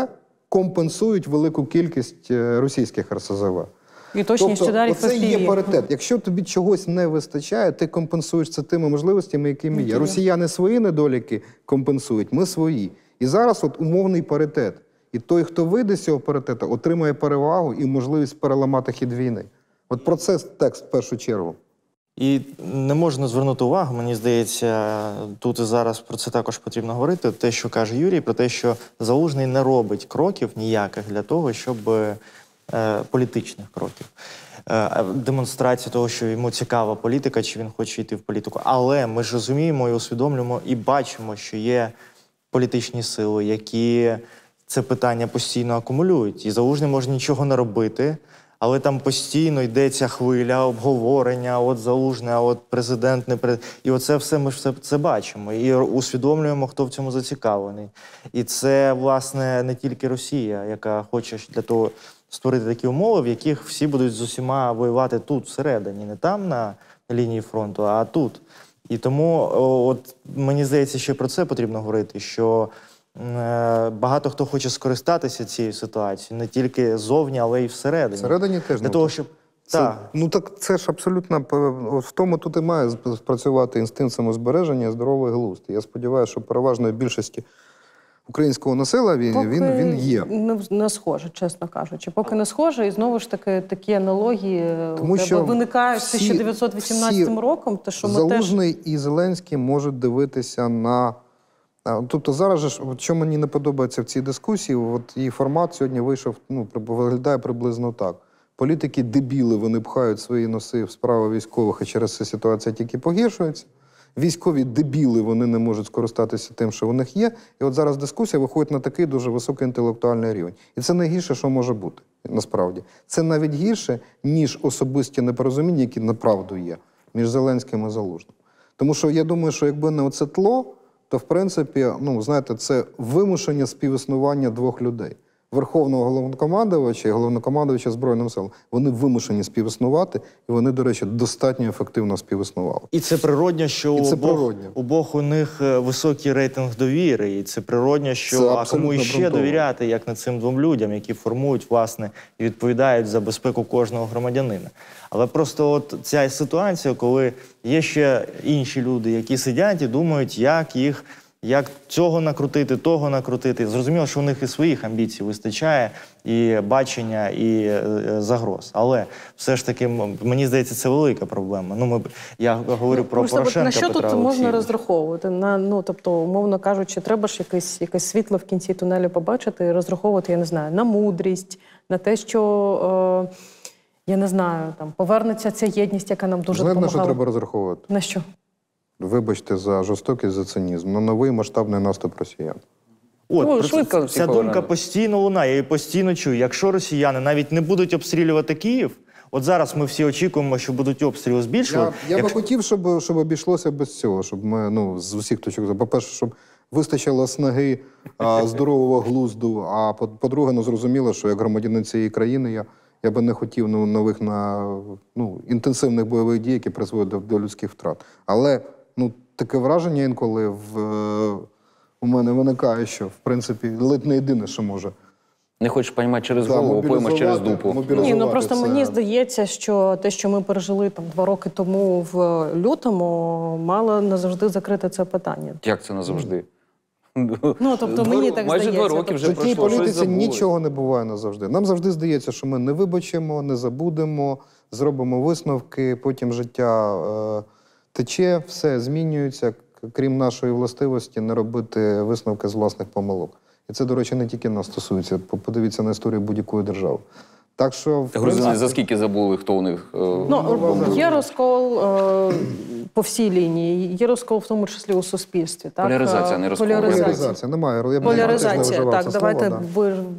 компенсують велику кількість російських РСЗВ. І точність ударів ФПВ. Тобто, це є паритет. Якщо тобі чогось не вистачає, ти компенсуєш це тими можливостями, які є. Росіяни свої недоліки компенсують, ми свої. І зараз от умовний паритет. І той, хто вийде з цього паритету, отримає перевагу і можливість переламати хід війни. От про це текст в першу чергу. І не можна звернути увагу, мені здається, тут і зараз про це також потрібно говорити, те, що каже Юрій, про те, що Залужний не робить кроків ніяких для того, щоб політичних кроків. Демонстрація того, що йому цікава політика, чи він хоче йти в політику. Але ми ж розуміємо і усвідомлюємо, і бачимо, що є політичні сили, які це питання постійно акумулюють. І Залужний може нічого не робити, але там постійно йдеться хвиля обговорення, от Залужний, а от президент не президент. І оце все ми ж все це бачимо. І усвідомлюємо, хто в цьому зацікавлений. І це, власне, не тільки Росія, яка хоче для того створити такі умови, в яких всі будуть з усіма воювати тут, всередині. Не там, на лінії фронту, а тут. І тому, от мені здається, ще про це потрібно говорити, що багато хто хоче скористатися цією ситуацією, не тільки ззовні, але й всередині. Всередині теж. Для того, щоб... Це, та. Ну так це ж абсолютно... В тому тут і має спрацювати інстинкт самозбереження, здоровий глузд. Я сподіваюся, що переважної більшості українського населення він є. Не схоже, чесно кажучи. Поки не схоже, і знову ж таки такі аналогії виникають з 1918 роком. Те, що ми Залужний і Зеленський можуть дивитися на... Тобто зараз же, що мені не подобається в цій дискусії, от її формат сьогодні вийшов, ну, виглядає приблизно так. Політики-дебіли, вони пхають свої носи в справи військових, і через це ситуація тільки погіршується. Військові-дебіли, вони не можуть скористатися тим, що в них є. І от зараз дискусія виходить на такий дуже високий інтелектуальний рівень. І це найгірше, що може бути, насправді. Це навіть гірше, ніж особисті непорозуміння, які направду є, між Зеленським і Залужним. Тому що я думаю, що якби не оце тло, то, в принципі, ну, знаєте, це вимушення співіснування двох людей. Верховного головнокомандувача і головнокомандувача Збройним силам. Вони вимушені співіснувати, і вони, до речі, достатньо ефективно співіснували. І це природньо, що у обох у них високий рейтинг довіри, і це природньо, що а кому іще довіряти, як не цим двом людям, які формують, власне, і відповідають за безпеку кожного громадянина. Але просто от ця ситуація, коли є ще інші люди, які сидять і думають, як їх... Як цього накрутити, того накрутити. Зрозуміло, що у них і своїх амбіцій вистачає, і бачення, і загроз. Але все ж таки, мені здається, це велика проблема. Ну, я говорю про Порошенка, Петра Олексійовича. На що тут можна розраховувати? Ну, тобто, умовно кажучи, треба ж якесь світло в кінці тунелю побачити і розраховувати, я не знаю, на мудрість, на те, що... я не знаю, там, повернеться ця єдність, яка нам дуже допомагала. Знаєте, на що треба розраховувати? На що? Вибачте за жорстокість, за цинізм, на новий масштабний наступ росіян. От, ця думка постійно лунає, я її постійно чую. Якщо росіяни навіть не будуть обстрілювати Київ, от зараз ми всі очікуємо, що будуть обстріли збільшувати. Я би хотів, щоб обійшлося без цього, щоб ми, ну, з усіх точок зору. По-перше, щоб вистачило снаги, здорового глузду, а по-друге, ну, зрозуміло, що як громадянин цієї країни я би не хотів нових інтенсивних бойових дій, які призводять до людських втрат. Але ну, таке враження інколи у мене виникає, що, в принципі, ледь не єдине, що може Не хочеш розуміти через голову, поймеш через дупу. Ні, ну просто мені здається, що те, що ми пережили там 2 роки тому в лютому, мало назавжди закрити це питання. Як це назавжди? Ну, тобто мені так здається. Майже 2 роки вже пройшло, щось забули. В такій політиці нічого не буває назавжди. Нам завжди здається, що ми не вибачимо, не забудемо, зробимо висновки, потім життя тече, все змінюється, крім нашої властивості не робити висновки з власних помилок. І це, до речі, не тільки нас стосується. Подивіться на історію будь-якої держави. Так що... За скільки забули, хто у них... Ну, є розкол по всій лінії. Є розкол в тому числі у суспільстві. Поляризація, не розкол. Поляризація, немає. Поляризація, так, давайте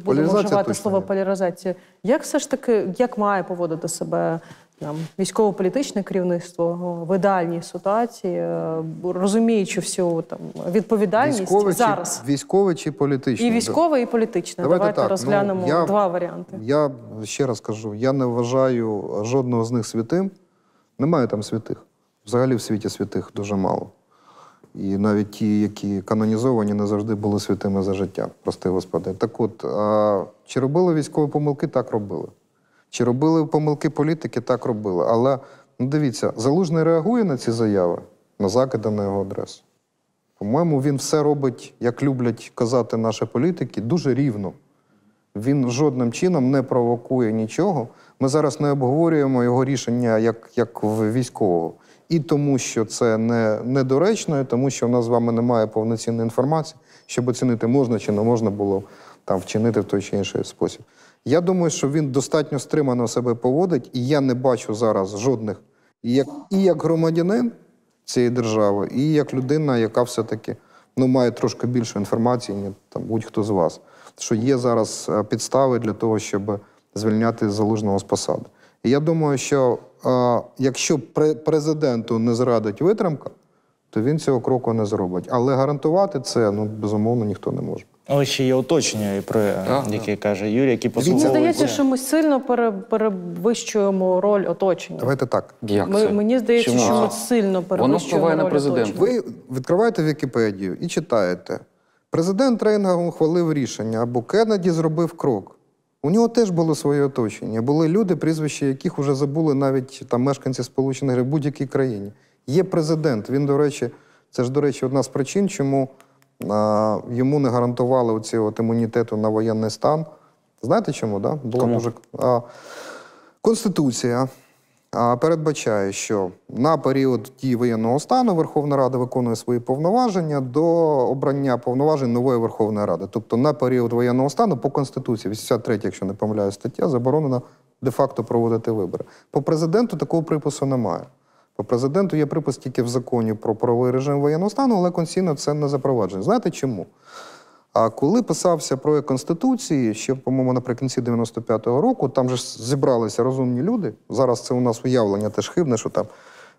будемо вживати слово поляризація. Як все ж таки, як має поводити себе військово-політичне керівництво в ідеальній ситуації, розуміючи всю відповідальність зараз? Військове чи політичне? І військове, і політичне. Давайте розглянемо 2 варіанти. Я ще раз кажу, я не вважаю жодного з них святим. Немає там святих. Взагалі в світі святих дуже мало. І навіть ті, які канонізовані, не завжди були святими за життя. Прости, Господи. Так от, чи робили військові помилки? Так, робили. Чи робили помилки політики? Так, робили. Але, дивіться, Залужний реагує на ці заяви, на закиди на його адресу. По-моєму, він все робить, як люблять казати наші політики, дуже рівно. Він жодним чином не провокує нічого. Ми зараз не обговорюємо його рішення як військового. І тому, що це недоречно, і тому, що в нас з вами немає повноцінної інформації, щоб оцінити, можна чи не можна було вчинити в той чи інший спосіб. Я думаю, що він достатньо стримано себе поводить, і я не бачу зараз жодних, і як громадянин цієї держави, і як людина, яка все-таки має трошки більше інформації, ніж будь-хто з вас, що є зараз підстави для того, щоб звільняти Залужного з посади. І я думаю, що якщо президенту не зрадить витримка, то він цього кроку не зробить. Але гарантувати це, безумовно, ніхто не може. Але ще є уточнення, про яке каже Юрій, які послуговують. Мені здається, що ми сильно перевищуємо роль оточення. Давайте так. Мені здається, що ми сильно перевищуємо роль оточення. Ви відкриваєте Вікіпедію і читаєте. Президент Рейган ухвалив рішення, або Кеннеді зробив крок. У нього теж було своє оточення. Були люди, прізвища яких вже забули навіть мешканці Сполучених Штатів, будь-якій країні. Є президент, він, до речі, це ж, до речі, одна з причин, чому йому не гарантували оцього імунітету на воєнний стан. Знаєте чому, так? Конституція передбачає, що на період дії воєнного стану Верховна Рада виконує свої повноваження до обрання повноважень нової Верховної Ради. Тобто на період воєнного стану по Конституції, 83, якщо не помиляю, стаття, заборонено де-факто проводити вибори. По президенту такого припису немає. По президенту є припис тільки в законі про правовий режим воєнного стану, але конституційно це не запроваджено. Знаєте чому? А коли писався проєкт Конституції, ще, по-моєму, наприкінці 95-го року, там же зібралися розумні люди, зараз це у нас уявлення теж хибне, що там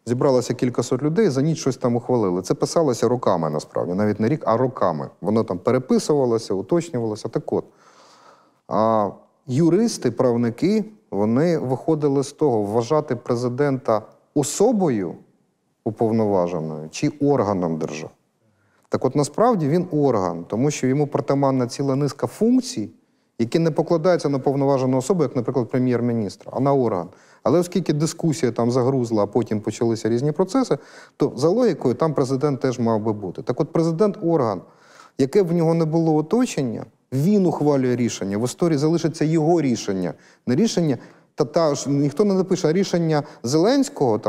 зібралося кількасот людей, за ніч щось там ухвалили. Це писалося роками, насправді, навіть не рік, а роками. Воно там переписувалося, уточнювалося, так от. А юристи, правники, вони виходили з того, вважати президента особою уповноваженою чи органом держави. Так от, насправді, він орган, тому що йому притаманна ціла низка функцій, які не покладаються на повноважену особу, як, наприклад, прем'єр-міністра, а на орган. Але оскільки дискусія там загрузла, а потім почалися різні процеси, то за логікою там президент теж мав би бути. Так от, президент-орган, яке б в нього не було оточення, він ухвалює рішення, в історії залишиться його рішення, не рішення... Ніхто не напише рішення Зеленського,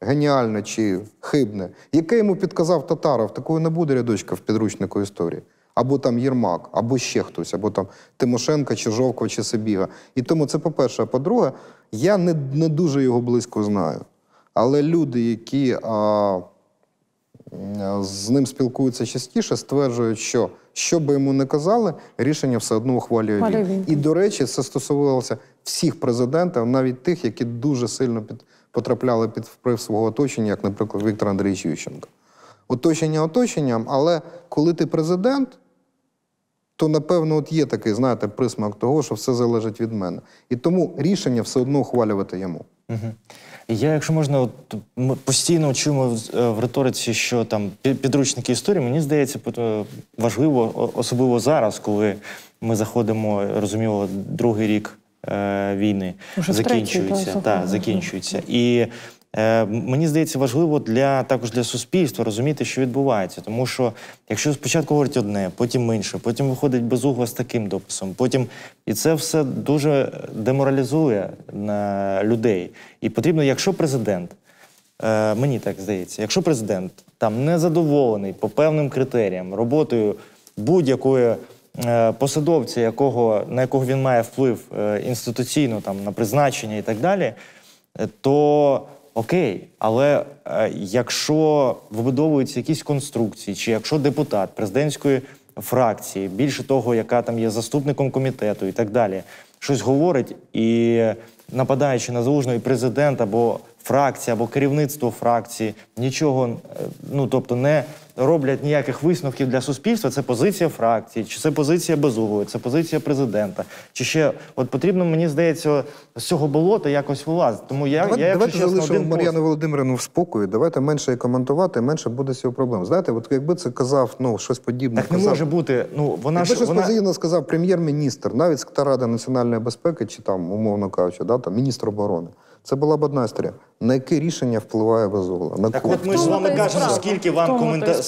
геніальне чи хибне, яке йому підказав Татаров, такої не буде рядочка в підручнику історії. Або там Єрмак, або ще хтось, або там Тимошенка, чи Жовкова, чи Сибіга. І тому це по-перше. А по-друге, я не дуже його близько знаю. Але люди, які з ним спілкуються частіше, стверджують, що, що би йому не казали, рішення все одно ухвалює він. І, до речі, це стосувалося всіх президентів, навіть тих, які дуже сильно потрапляли під вплив свого оточення, як, наприклад, Віктор Андрійович Ющенко. Оточення оточенням, але коли ти президент, то, напевно, от є такий, знаєте, присмак того, що все залежить від мене. І тому рішення все одно ухвалювати йому. Угу. Я, якщо можна, от, ми постійно чуємо в риториці, що там підручники історії, мені здається, важливо, особливо зараз, коли ми заходимо, розуміло, другий рік війни закінчується. І мені здається, важливо також для суспільства розуміти, що відбувається. Тому що, якщо спочатку говорять одне, потім інше, потім виходить Безугла з таким дописом, потім... І це все дуже деморалізує людей. І потрібно, якщо президент, мені так здається, якщо президент там не задоволений по певним критеріям роботою будь-якої посадовця, на якого він має вплив інституційно, там, на призначення і так далі, то... Окей, але якщо вибудовуються якісь конструкції, чи якщо депутат президентської фракції, більше того, яка там є заступником комітету і так далі, щось говорить і, нападаючи на Залужного, і президент або фракція, або керівництво фракції, нічого, ну, тобто не роблять ніяких висновків для суспільства, це позиція фракції, чи це позиція Безуглої, це позиція президента, чи ще, от потрібно, мені здається, з цього болота якось вилазити. Тому давайте залишимо Мар'яну Володимирівну в спокої, давайте менше її коментувати, менше буде з цього проблем. Знаєте, от якби це казав, ну, щось подібне так казав... не може бути, ну, вона ж... Якби щось подібне сказав прем'єр-міністр, навіть Рада національної безпеки, чи там, умовно кажучи, да, там, міністр оборони. Це була б одна історія. На яке рішення впливає Безугла? Так от ми ж з вами кажемо,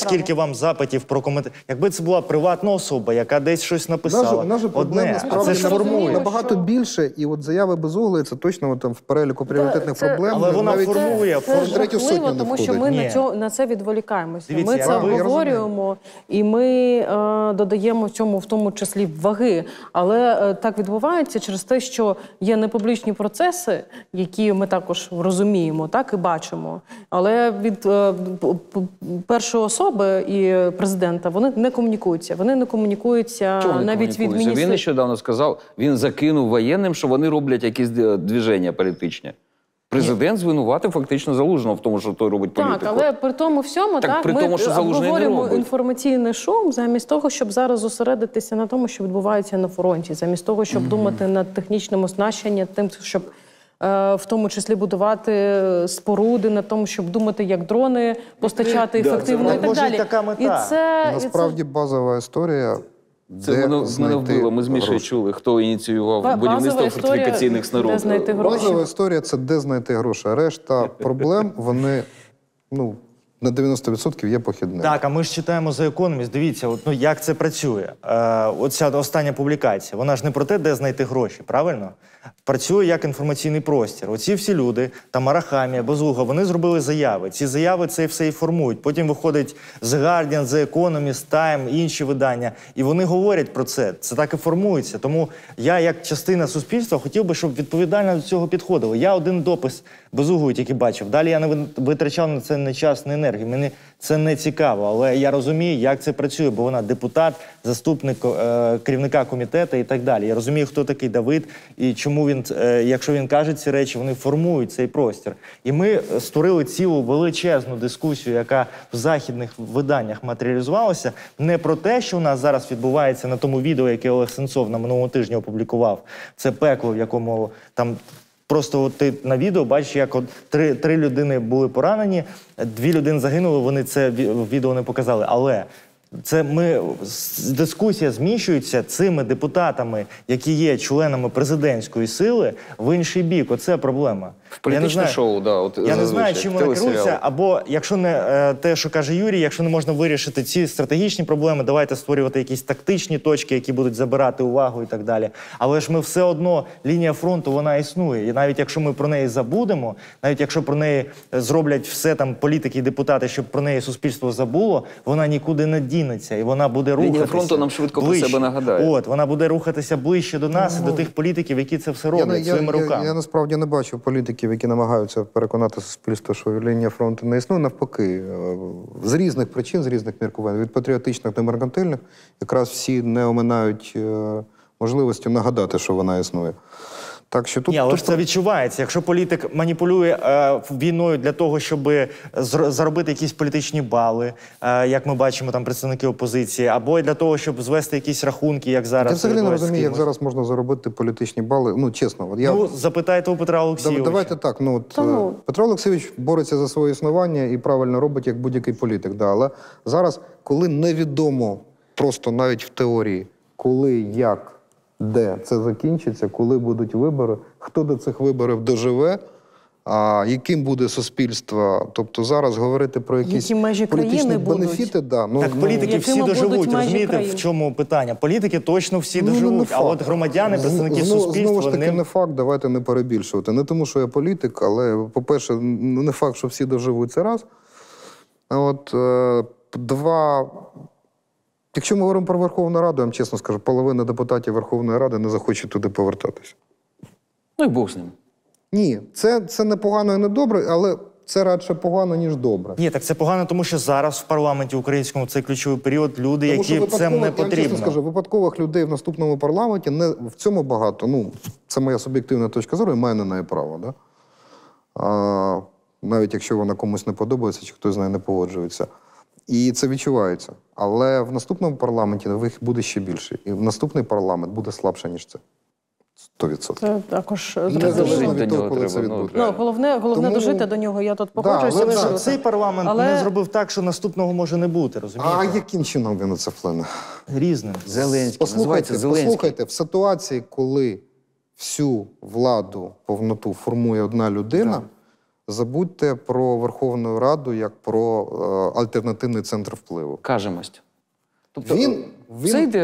скільки вам запитів про коментарі. Якби це була приватна особа, яка десь щось написала. Наша проблема справді набагато більше, і от заяви Безугли, це точно в переліку пріоритетних проблем. Але вона формує. Це жахливо, тому що ми на це відволікаємося. Ми це обговорюємо, і ми додаємо цьому, в тому числі, ваги. Але так відбувається через те, що є непублічні процеси, які ми також розуміємо, так і бачимо. Але від першої особи і президента вони не комунікуються. Вони не комунікуються навіть від міністра. Він нещодавно сказав, він закинув воєнним, що вони роблять якісь движення політичні. Президент звинуватив фактично Залужного в тому, що той робить політику. Так, але при тому всьому, ми обговорюємо інформаційний шум замість того, щоб зараз зосередитися на тому, що відбувається на фронті, замість того, щоб думати над технічним оснащенням, тим, щоб в тому числі будувати споруди, на тому, щоб думати, як дрони постачати ефективно і так далі. Насправді базова історія, де знайти гроші. Ми з Мішою чули, хто ініціював будівництво фортифікаційних снарядів. Базова історія – це де знайти гроші. Решта проблем, вони, ну, на 90% є похідними. Так, а ми ж читаємо The Economist, дивіться, як це працює. Оця остання публікація, вона ж не про те, де знайти гроші, правильно? Працює як інформаційний простір. Оці всі люди, там Арахамія, Безугла, вони зробили заяви. Ці заяви це все і формують. Потім виходить The Guardian, The Economist, Time, інші видання. І вони говорять про це. Це так і формується. Тому я, як частина суспільства, хотів би, щоб відповідально до цього підходили. Я один допис Безуглої тільки бачив. Далі я не витрачав на це ні час, ні енергію. Мені це не цікаво. Але я розумію, як це працює. Бо вона депутат, заступник керівника комітету і так далі. Я розумію, хто такий Давид і чому він, якщо він каже ці речі, вони формують цей простір. І ми створили цілу величезну дискусію, яка в західних виданнях матеріалізувалася, не про те, що у нас зараз відбувається на тому відео, яке Олег Сенцов на минулому тижні опублікував. Це пекло, в якому там просто ти на відео бачиш, як три людини були поранені, дві людини загинули, вони це в відео не показали. Але... дискусія зміщується цими депутатами, які є членами президентської сили, в інший бік. Оце проблема. В політичне шоу, так. Я не знаю, чим вони керуються. Або, якщо не те, що каже Юрій, якщо не можна вирішити ці стратегічні проблеми, давайте створювати якісь тактичні точки, які будуть забирати увагу і так далі. Але ж ми все одно, лінія фронту, вона існує. І навіть якщо ми про неї забудемо, навіть якщо про неї зроблять все там політики і депутати, щоб про неї суспільство забуло, вона нікуди не діє. І вона буде рухатися. Лінія фронту нам швидко про себе нагадає. От, вона буде рухатися ближче до нас і до тих політиків, які це все роблять своїми руками. Я насправді не бачив політиків, які намагаються переконати суспільство, що лінія фронту не існує. Навпаки, з різних причин, з різних міркувань, від патріотичних до меркантильних, якраз всі не оминають можливості нагадати, що вона існує. Так що тут це відчувається. Якщо політик маніпулює війною для того, щоб заробити якісь політичні бали, як ми бачимо, там представники опозиції, або для того, щоб звести якісь рахунки, як зараз. Я взагалі не розумію, як зараз можна заробити політичні бали. Ну чесно, от я запитайте у Петра Олексійовича. Давайте так. Ну от Петро Олексійович бореться за своє існування і правильно робить, як будь-який політик. Да, але зараз, коли невідомо, просто навіть в теорії, коли, як, де це закінчиться, коли будуть вибори, хто до цих виборів доживе, яким буде суспільство. Тобто зараз говорити про якісь політичні бенефіти... Да, ну, політики всі доживуть, розумієте, в чому питання? Політики точно всі доживуть, а от громадяни, представники суспільства... Знову ж таки, не факт, давайте не перебільшувати. Не тому, що я політик, але, по-перше, не факт, що всі доживуть, це раз. От, два... Якщо ми говоримо про Верховну Раду, я вам чесно скажу, половина депутатів Верховної Ради не захоче туди повертатися. Ну і Бог з ним. Ні, це не погано і не добре, але це радше погано, ніж добре. Ні, так це погано, тому що зараз в парламенті українському цей ключовий період люди, які це не потрібно. Я чесно скажу, випадкових людей в наступному парламенті не в цьому багато. Ну, це моя суб'єктивна точка зору, і маю на неї право. Да? Навіть якщо вона комусь не подобається, чи хтось з нею не погоджується. І це відчувається. Але в наступному парламенті їх буде ще більше. І наступний парламент буде слабше, ніж це. 100%. Це також зрозуміло від того, коли це відбудеться. Головне дожити до нього. Я тут погоджуюся. Цей парламент не зробив так, що наступного може не бути, розумієте? А яким чином він це вплине? Різним. Зеленський. Послухайте, в ситуації, коли всю владу, повноту формує одна людина, забудьте про Верховну Раду як про альтернативний центр впливу. Кажемость. Тобто, він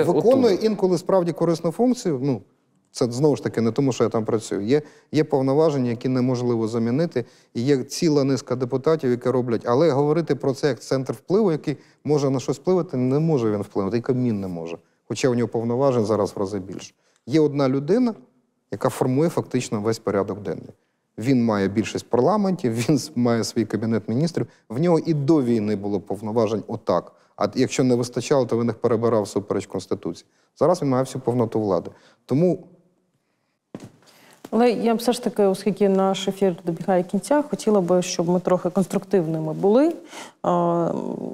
виконує інколи справді корисну функцію. Ну, це знову ж таки не тому, що я там працюю. Є повноваження, які неможливо замінити. І є ціла низка депутатів, які роблять. Але говорити про це як центр впливу, який може на щось впливати, не може він вплинути. І Кабмін не може. Хоча у нього повноважень зараз в рази більше. Є одна людина, яка формує фактично весь порядок денний. Він має більшість парламентів, він має свій кабінет міністрів. В нього і до війни було повноважень отак. А якщо не вистачало, то він їх перебирав всупереч Конституції. Зараз він має всю повноту влади. Тому... Але я все ж таки, оскільки наш ефір добігає кінця, хотіла би, щоб ми трохи конструктивними були,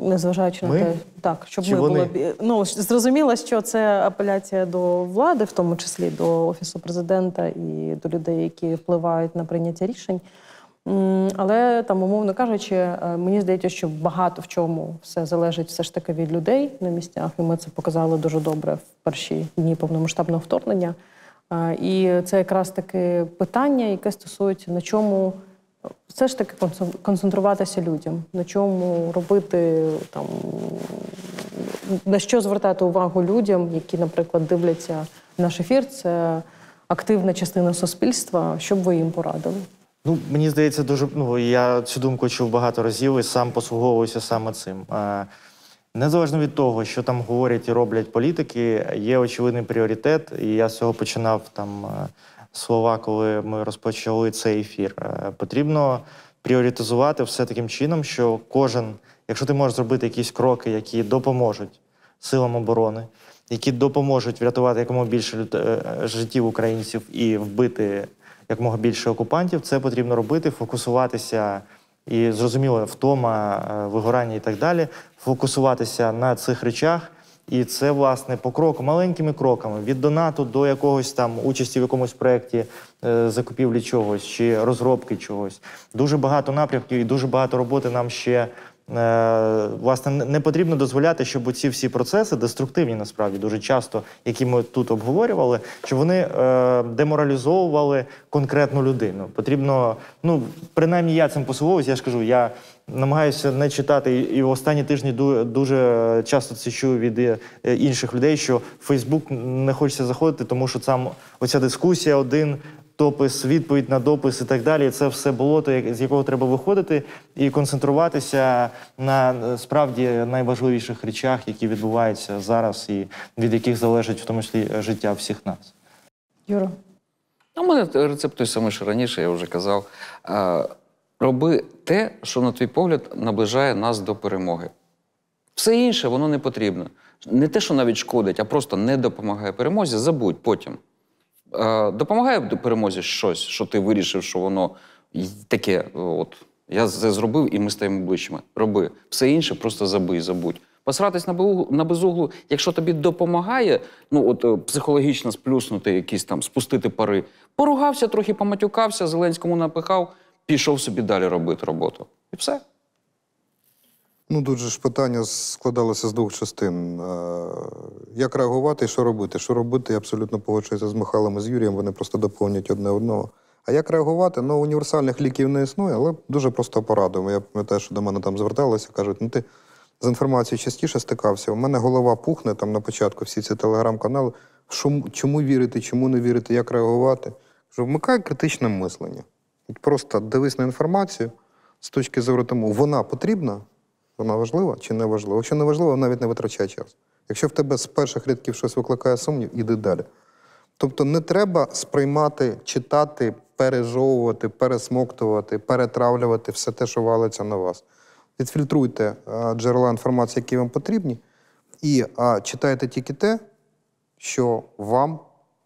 незважаючи на те, так, щоб ми були... Ну, зрозуміло, що це апеляція до влади, в тому числі до Офісу Президента і до людей, які впливають на прийняття рішень. Але, там, умовно кажучи, мені здається, що багато в чому все залежить все ж таки від людей на місцях, і ми це показали дуже добре в перші дні повномасштабного вторгнення. І це якраз таке питання, яке стосується, на чому все ж таки концентруватися людям, на чому робити, там, на що звертати увагу людям, які, наприклад, дивляться наш ефір, це активна частина суспільства, щоб ви їм порадили. Ну, мені здається, дуже, я цю думку чув багато разів і сам послуговуюся саме цим. Незалежно від того, що там говорять і роблять політики, є очевидний пріоритет, і я з цього починав там слова, коли ми розпочали цей ефір. Потрібно пріоритизувати все таким чином, що кожен, якщо ти можеш зробити якісь кроки, які допоможуть силам оборони, які допоможуть врятувати якомога більше життів українців і вбити якомога більше окупантів, це потрібно робити, фокусуватися. І, зрозуміло, втома, вигорання і так далі, фокусуватися на цих речах. І це, власне, по кроку, маленькими кроками, від донату до якогось там участі в якомусь проєкті, закупівлі чогось чи розробки чогось. Дуже багато напрямків і дуже багато роботи нам ще, власне, не потрібно дозволяти, щоб оці всі процеси, деструктивні насправді дуже часто, які ми тут обговорювали, щоб вони деморалізовували конкретну людину. Потрібно, ну, принаймні я цим послуговуюсь, я ж кажу, я намагаюся не читати, і в останні тижні дуже часто це чую від інших людей, що в Facebook не хочеться заходити, тому що там оця дискусія один... допис, відповідь на допис і так далі. Це все болото, з якого треба виходити і концентруватися на, справді, найважливіших речах, які відбуваються зараз і від яких залежить, в тому числі, життя всіх нас. Юра? У мене рецепт той самий, що раніше, я вже казав. Роби те, що, на твій погляд, наближає нас до перемоги. Все інше, воно не потрібно. Не те, що навіть шкодить, а просто не допомагає перемозі, забудь потім. допомагає в перемозі щось, що ти вирішив, що воно таке, от, я це зробив і ми стаємо ближчими. Роби. Все інше просто забий, забудь. Посратись на Безуглу, якщо тобі допомагає, ну от психологічно сплюснути якісь там, спустити пари. Поругався, трохи поматюкався, Зеленському напихав, пішов собі далі робити роботу. І все. Ну, тут же ж питання складалося з двох частин. Як реагувати і що робити? Що робити, я абсолютно погоджуюся з Михайлом і з Юрієм, вони просто доповнюють одне одного. А як реагувати? Ну, універсальних ліків не існує, але дуже просто порадуємо. Я пам'ятаю, що до мене там зверталися, кажуть, ну ти з інформацією частіше стикався, у мене голова пухне там на початку, всі ці телеграм-канали. Чому вірити, чому не вірити, як реагувати? Вмикай критичне мислення. Просто дивись на інформацію з точки зору тому, вона потрібна? Вона важлива чи не важлива? Якщо не важлива, навіть не витрачай час. Якщо в тебе з перших рядків щось викликає сумнів, іди далі. Тобто не треба сприймати, читати, пережовувати, пересмоктувати, перетравлювати все те, що валиться на вас. Відфільтруйте джерела інформації, які вам потрібні, і читайте тільки те, що вам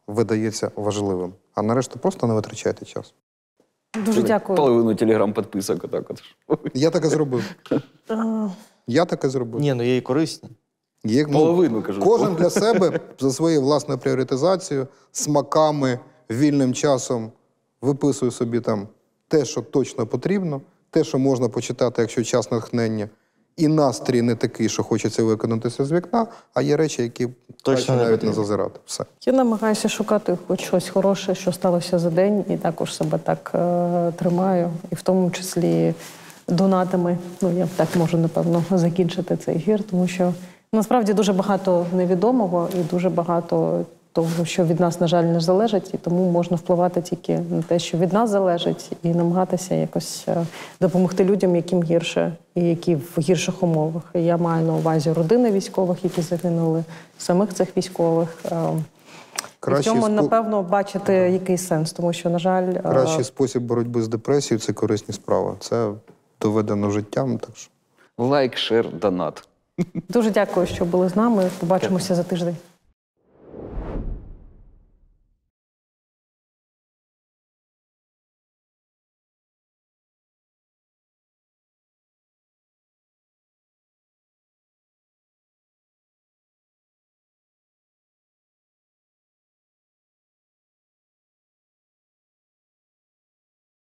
видається важливим. А нарешті просто не витрачайте час. Дуже дякую. Половину телеграм-підписок отак от. Я так і зробив. Я так і зробив. Ні, ну є і корисні. Є, ну, половину, кажу. Кожен для себе, за своєю власною пріоритизацією, смаками, вільним часом виписую собі там те, що точно потрібно, те, що можна почитати, якщо час натхнення. І настрій не такий, що хочеться викинутися з вікна, а є речі, які точно навіть не зазирати. Все. Я намагаюся шукати хоч щось хороше, що сталося за день, і також себе так тримаю, і в тому числі донатами. Ну, я так можу, напевно, закінчити цей ефір, тому що насправді дуже багато невідомого і дуже багато того, що від нас, на жаль, не залежить, і тому можна впливати тільки на те, що від нас залежить, і намагатися якось допомогти людям, яким гірше, і які в гірших умовах. Я маю на увазі родини військових, які загинули, самих цих військових. В цьому, напевно, бачити якийсь сенс, тому що, на жаль… Кращий спосіб боротьби з депресією – це корисні справи. Це доведено життям. Так що... Лайк, шер, донат. Дуже дякую, що були з нами. Побачимося за тиждень.